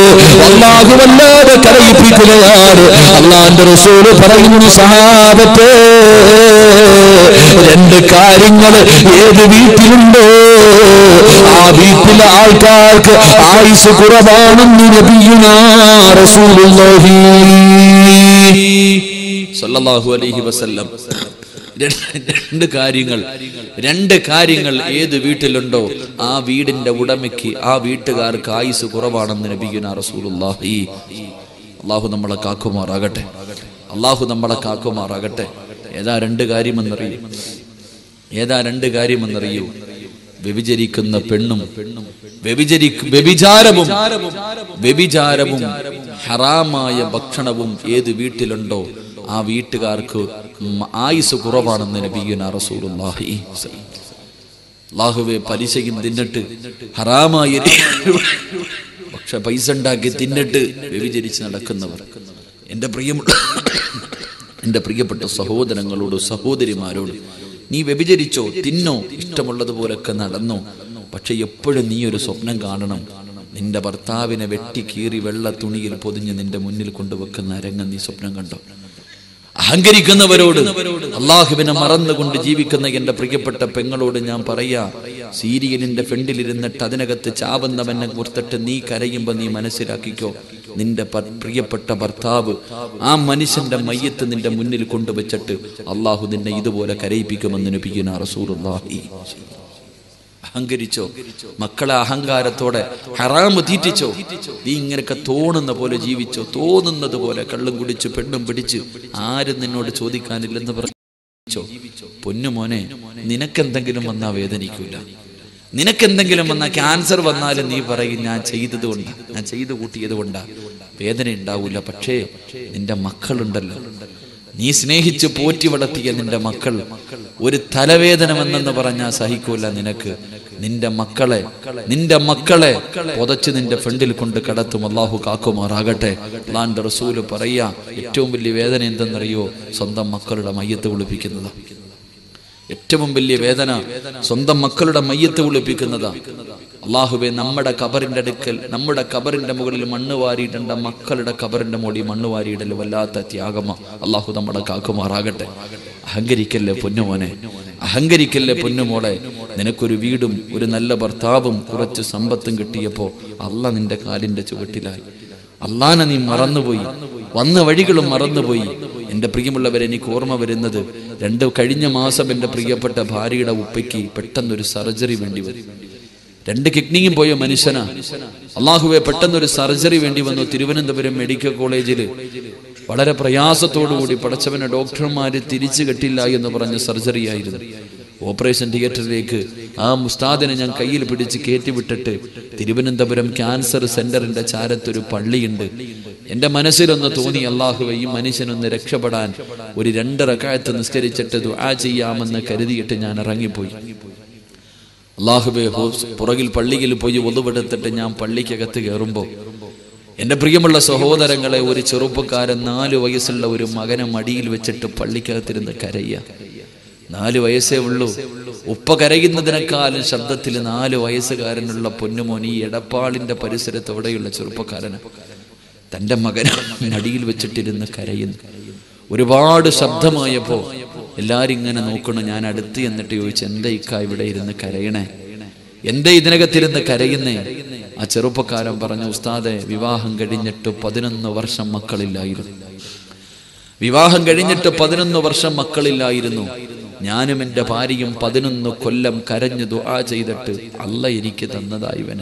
വല്ലാതെ വല്ലാതെ കരയിപ്പിക്കുകയാണ്. അള്ളാന്റെ റസൂല് പറയുന്നു, സഹാബത്തെ, രണ്ട് കാര്യങ്ങൾ ഏത് വീട്ടിലുണ്ടോ ആ വീട്ടിലെ ആൾക്കാർക്ക് ആയുസ് കുറവാണെന്ന് നബിയുനാ റസൂലുള്ളാഹി സ്വല്ലല്ലാഹു അലൈഹി വസല്ലം. രണ്ട് കാര്യങ്ങൾ രണ്ട് കാര്യങ്ങൾ ഏത് വീട്ടിലുണ്ടോ ആ വീടിന്റെ ഉടമയ്ക്ക് ആ വീട്ടുകാർക്ക് ആയുസ് കുറവാണെന്ന് നബിയുനാ റസൂലുള്ളാഹി. അല്ലാഹു നമ്മളെ കാക്കുമാറാകട്ടെ, അല്ലാഹു നമ്മളെ കാക്കുമാറാകട്ടെ. ഏതാ രണ്ട് കാര്യമെന്നറിയും ഏതാ രണ്ട് കാര്യമെന്നറിയൂ? വ്യഭിചരിക്കുന്ന പെണ്ണും വ്യഭിചാരവും വ്യഭിചാരവും ഹറാമായ ഭക്ഷണവും ഏത് വീട്ടിലുണ്ടോ ആ വീട്ടുകാർക്ക് ആയുസ് കുറവാണെന്ന് നബിയുനാ റസൂലുള്ളാഹി. അല്ലാഹുവേ, പലിശയും തിന്നിട്ട് ഹറാമായ പക്ഷെ പൈസ ഉണ്ടാക്കി തിന്നിട്ട് വ്യഭിചരിച്ച് നടക്കുന്നവർ, എൻ്റെ പ്രിയമുള്ള എൻ്റെ പ്രിയപ്പെട്ട സഹോദരങ്ങളോട് സഹോദരിമാരോട്, നീ വ്യഭിചരിച്ചോ, തിന്നോ, ഇഷ്ടമുള്ളതുപോലൊക്കെ നടന്നോ, പക്ഷെ എപ്പോഴും നീ ഒരു സ്വപ്നം കാണണം. നിന്റെ ഭർത്താവിനെ വെട്ടി കീറി വെള്ള തുണിയിൽ പൊതിഞ്ഞ് നിന്റെ മുന്നിൽ കൊണ്ടുവെക്കുന്ന രംഗം നീ സ്വപ്നം കണ്ടോ? അഹങ്കരിക്കുന്നവരോട്, അള്ളാഹുവിനെ മറന്നുകൊണ്ട് ജീവിക്കുന്ന എന്റെ പ്രിയപ്പെട്ട പെങ്ങളോട് ഞാൻ പറയാ, സീരിയലിന്റെ ഫ്രണ്ടിലിരുന്നിട്ട് അതിനകത്ത് ചാവുന്നവനെ കുറിച്ചിട്ട് നീ കരയുമ്പോ നീ മനസ്സിലാക്കിക്കോ, നിന്റെ പ്രിയപ്പെട്ട ഭർത്താവ് ആ മനുഷ്യന്റെ മയ്യത്ത് നിന്റെ മുന്നിൽ കൊണ്ടുവച്ചിട്ട് അള്ളാഹു നിന്നെ ഇതുപോലെ കരയിപ്പിക്കുമെന്ന് നബിയുനാ റസൂലുള്ളാഹി. അഹങ്കരിച്ചോ, മക്കളെ അഹങ്കാരത്തോടെ ഹറാമ് തീറ്റിച്ചോ, നീ ഇങ്ങനെയൊക്കെ തോന്നുന്ന പോലെ ജീവിച്ചോ, തോന്നുന്നത് പോലെ കള്ളും കുടിച്ചു പെണ്ണും പിടിച്ചു, ആരും നിന്നോട് ചോദിക്കാനില്ലെന്ന് പറഞ്ഞോ, പൊന്നുമോനെ, നിനക്കെന്തെങ്കിലും വന്നാ വേദനിക്കൂല. നിനക്കെന്തെങ്കിലും വന്നാൽ, ക്യാൻസർ വന്നാലും നീ പറയും ഞാൻ ചെയ്തത് കൊണ്ടാ, ഞാൻ ചെയ്തു കൂട്ടിയത് കൊണ്ടാ, വേദന ഉണ്ടാവൂല. പക്ഷേ നിന്റെ മക്കളുണ്ടല്ലോ, നീ സ്നേഹിച്ച് പോറ്റി വളർത്തിയ നിന്റെ മക്കൾ ഒരു തലവേദന വന്നെന്ന് പറഞ്ഞാൽ സഹിക്കൂല നിനക്ക്. നിന്റെ മക്കളെ നിന്റെ മക്കളെ പൊതച്ച് നിന്റെ ഫ്രണ്ടിൽ കൊണ്ട് കടത്തും. അള്ളാഹു കാക്കുമാറാകട്ടെ. അള്ളാന്റെ റസൂല് പറയാ, ഏറ്റവും വലിയ വേദന എന്തെന്നറിയോ? സ്വന്തം മക്കളുടെ മയ്യത്ത് കുളിപ്പിക്കുന്നതാ. ഏറ്റവും വലിയ വേദന സ്വന്തം മക്കളുടെ മയ്യത്ത് കുളിപ്പിക്കുന്നതാ. അള്ളാഹുവെ, നമ്മുടെ കബറിന്റെ അടുക്കൽ, നമ്മുടെ കബറിന്റെ മുകളിൽ മണ്ണ് വാരിയിടേണ്ട മക്കളുടെ കബറിന്റെ മുകളിൽ മണ്ണ് വാരിയിടൽ വല്ലാത്ത ത്യാഗമാ. അള്ളാഹു നമ്മുടെ കാക്കുമാറാകട്ടെ. അഹങ്കരിക്കല്ലേ പൊന്നുമോനെ, അഹങ്കരിക്കല്ലേ പൊന്നുമോളെ. നിനക്കൊരു വീടും ഒരു നല്ല ഭർത്താവും കുറച്ച് സമ്പത്തും കിട്ടിയപ്പോ അള്ളാഹ് നിന്റെ കാലിന്റെ ചുവട്ടിലായി. അള്ളാഹനെ നീ മറന്നുപോയി, വന്ന വഴികളും മറന്നുപോയി. എൻ്റെ പ്രിയമുള്ളവരെ, എനിക്ക് ഓർമ്മ വരുന്നത്, രണ്ട് കഴിഞ്ഞ മാസം എൻ്റെ പ്രിയപ്പെട്ട ഭാര്യയുടെ ഉപ്പയ്ക്ക് പെട്ടെന്നൊരു സർജറി വേണ്ടി വരും. രണ്ട് കിഡ്നിയും പോയ മനുഷ്യനാ. അള്ളാഹുവെ, പെട്ടെന്നൊരു സർജറി വേണ്ടി വന്നു. തിരുവനന്തപുരം മെഡിക്കൽ കോളേജിൽ വളരെ പ്രയാസത്തോടുകൂടി പടച്ചവനെ ഡോക്ടർമാര് തിരിച്ചു കെട്ടില്ല എന്ന് പറഞ്ഞ സർജറി ആയിരുന്നു. Operation Theatre Lake, Am Ustadan and Kail Pudich Kati Vitate, Tiribanandaburam Cancer Center and the Charaturu Padli and the Manasir on the Tony Allah, who you manage on the Rekshabadan, would it under a cat on the stage at the Aji Yam and the Karidi Tanyana Rangipui. Allahube hopes, Poragil Paligil Poyu, Ulubat Tanyam Palikagatigurumbo. In the Priamala Soho, the Rangala, with its Europakar and Nalu Vayasala, with Magana Madil, which at Palikatir in the Karaya. Nalu Vayasavulu, Upakaragin Nadanakal and Shabdatil and Alu Vayasagar and Lapunamoni, at a part in the Pariseret of the Ulatsurupakarana. Tanda Magana Madil, which it in the Karayan. We reward Shabdamayapo, Ilaring and an Okunanana at the end of the Tuich and they Kaivadate in the Karayana. Yende Negatir in the Karayana. A Cherupakara Baranustade, Vivaham getting it to Padinan over some Makalila. Vivaham getting it to Padinan over some Makalila. Yanam and Daparium Padinan no column Karanja do Aja that Allah Ynikitanada even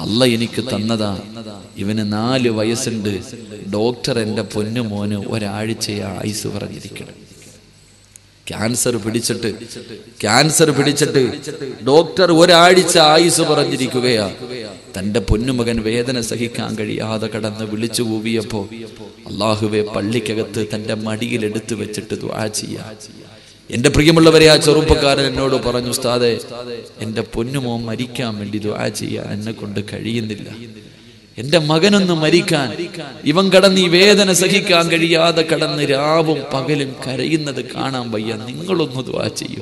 Allah Ynikitanada, even an Ali Vayasand, doctor and a Punamon, where Adichea is over a Cancer Pedichate, Cancer Pedichate, Doctor, what Adicha eyes over a Dirikuea, Tanda Punumagan Vedan as Saki Kangari, Adakatan, the village of Uviapo, Allah who way Palikagat, Tanda Madi led to Vichet to Achia. In the Primulavaria, Chorupakar and Nodo Paranustade, in the Punumo Maricam and Dido Achia and Nakunda Kariandilla. In the Maganan the Marican, even Kadani Vedan as Saki Kangaria, the Kadani Rabu, Pagalim, Karina, the Kanam by Yaningolo Muduachi,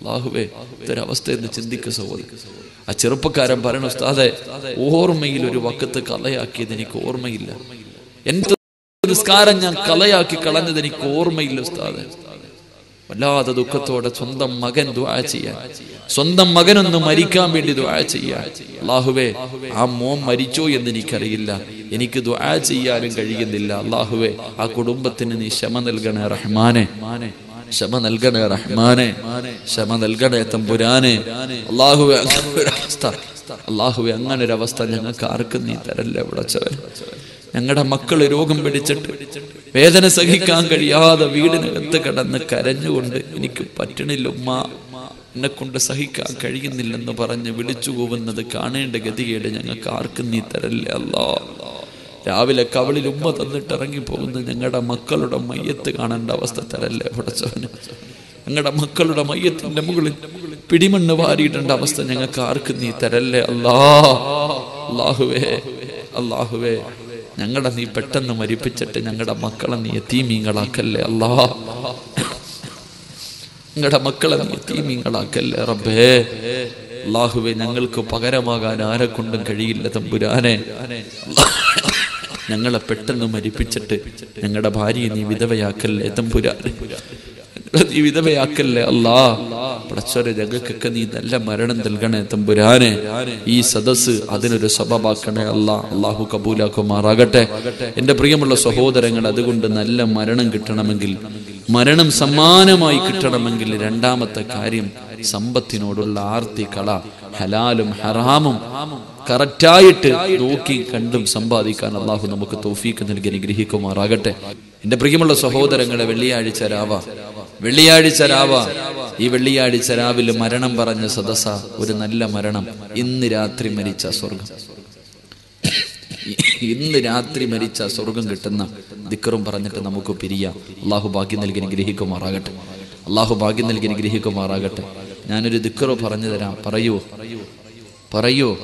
Lahue, the Ravasta and the Chindikas over a Cherupakar and Paranostade, or Mail, Rivakata Kalayaki, the Nikor Mail. Enter the Scaran Kalayaki Kalanda, the Nikor Mail Stade. Bala the Ducato, Sundam Magan Duachia, Sundam Magan no Marica made Duachia, Lahue, Amom Maricho and the Nicarilla, Enika Duachia and Garigandilla, Lahue, Akudumbatin and Shaman Elgana Rahmane, Shaman Elgana Rahmane, Shaman Elgana Tamburane, Lahue Rasta, Lahue Angana Ravastana Karkani, Terrell. And got a muckle rogan pedichette. Whether a Saki Kangaria, the weed and the cut and the carriage would Nikupatini Luma, Nakunda Sahika, Kari and the Landaparana village over the Kana and the Gadi and a carcanita law. The Avila Kavali Lumba and the Tarangipo and got a muckle of my yet the Kananda was the Tarella for a son. And got a muckle of my yet in the Mugul Pidiman Navari and Davastan and a carcanita law. Lahue, Allahue. Nangada ni petan the Mari Pitchet, Nangada Makalani, a teaming alakale, Allah Nangada Makalani, a teaming alakale, Rabbe, Lahue, Nangalko Pagaramaga, and Arakundan Kadil, Latamburane, Nangala petan the Mari Pitchet, Nangada Bari, and Vidavayakal, Latambura, Vidavayakal, Allah, Prachare, the Gakakani, the Lamaran, the Gana, Tamburane, E. Sadasu, Adinu Sababakane, Allah, Allahu Kabula, Komaragate, in the Priamula Soho, the Rangan Adugundan, Allah, Maranam Kitanamangil, Maranam Samana, my Kitanamangil, Randamata Karim, Sambatinodola, Arti Kala, Halalum, Haramum. Karatayat, Loki, Kandam, Sambadi, and Allah, who the Mukatofi, and the Gerigrihikum Ragate. In the Prigimala Soho, the Ranga Viliadi Sarava, Viliadi Sarava, Eviliadi Saravil, Maranam Barana Sadasa, with an Adila Maranam, Indiratri Mericha Sorga, Indiratri Mericha Sorgan Gatana, the Kurum Paranatanamuko Piria, Lahubakin, the Gerigrihikum Ragate, Lahubakin, the Gerigrihikum Ragate, Nanadu the Kuru Paranera, Parayu. Parayo,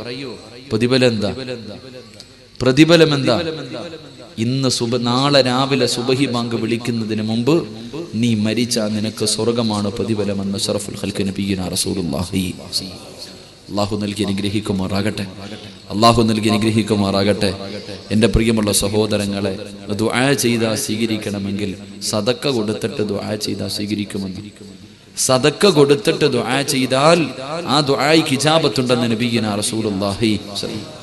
Padibalanda, Pradibalamanda, in the Subanala Navila Subahi Banga Vilikin the Namumbu, Ni Maricha and Naka Soragamana Padibalamanda Saraful Halkanapi and Rasulahi, Lahunel Girigrihikum Ragate, Allahunel Girigrihikum Ragate, in the Priamala Saho the Rangale, the Duachida Sigirikanamangil, Sadaka Gudata the Duachida Sigirikamangil. Sadaka Godatata do Achidal, Ado Ai Kijabatunda and begin our Rasulullahi.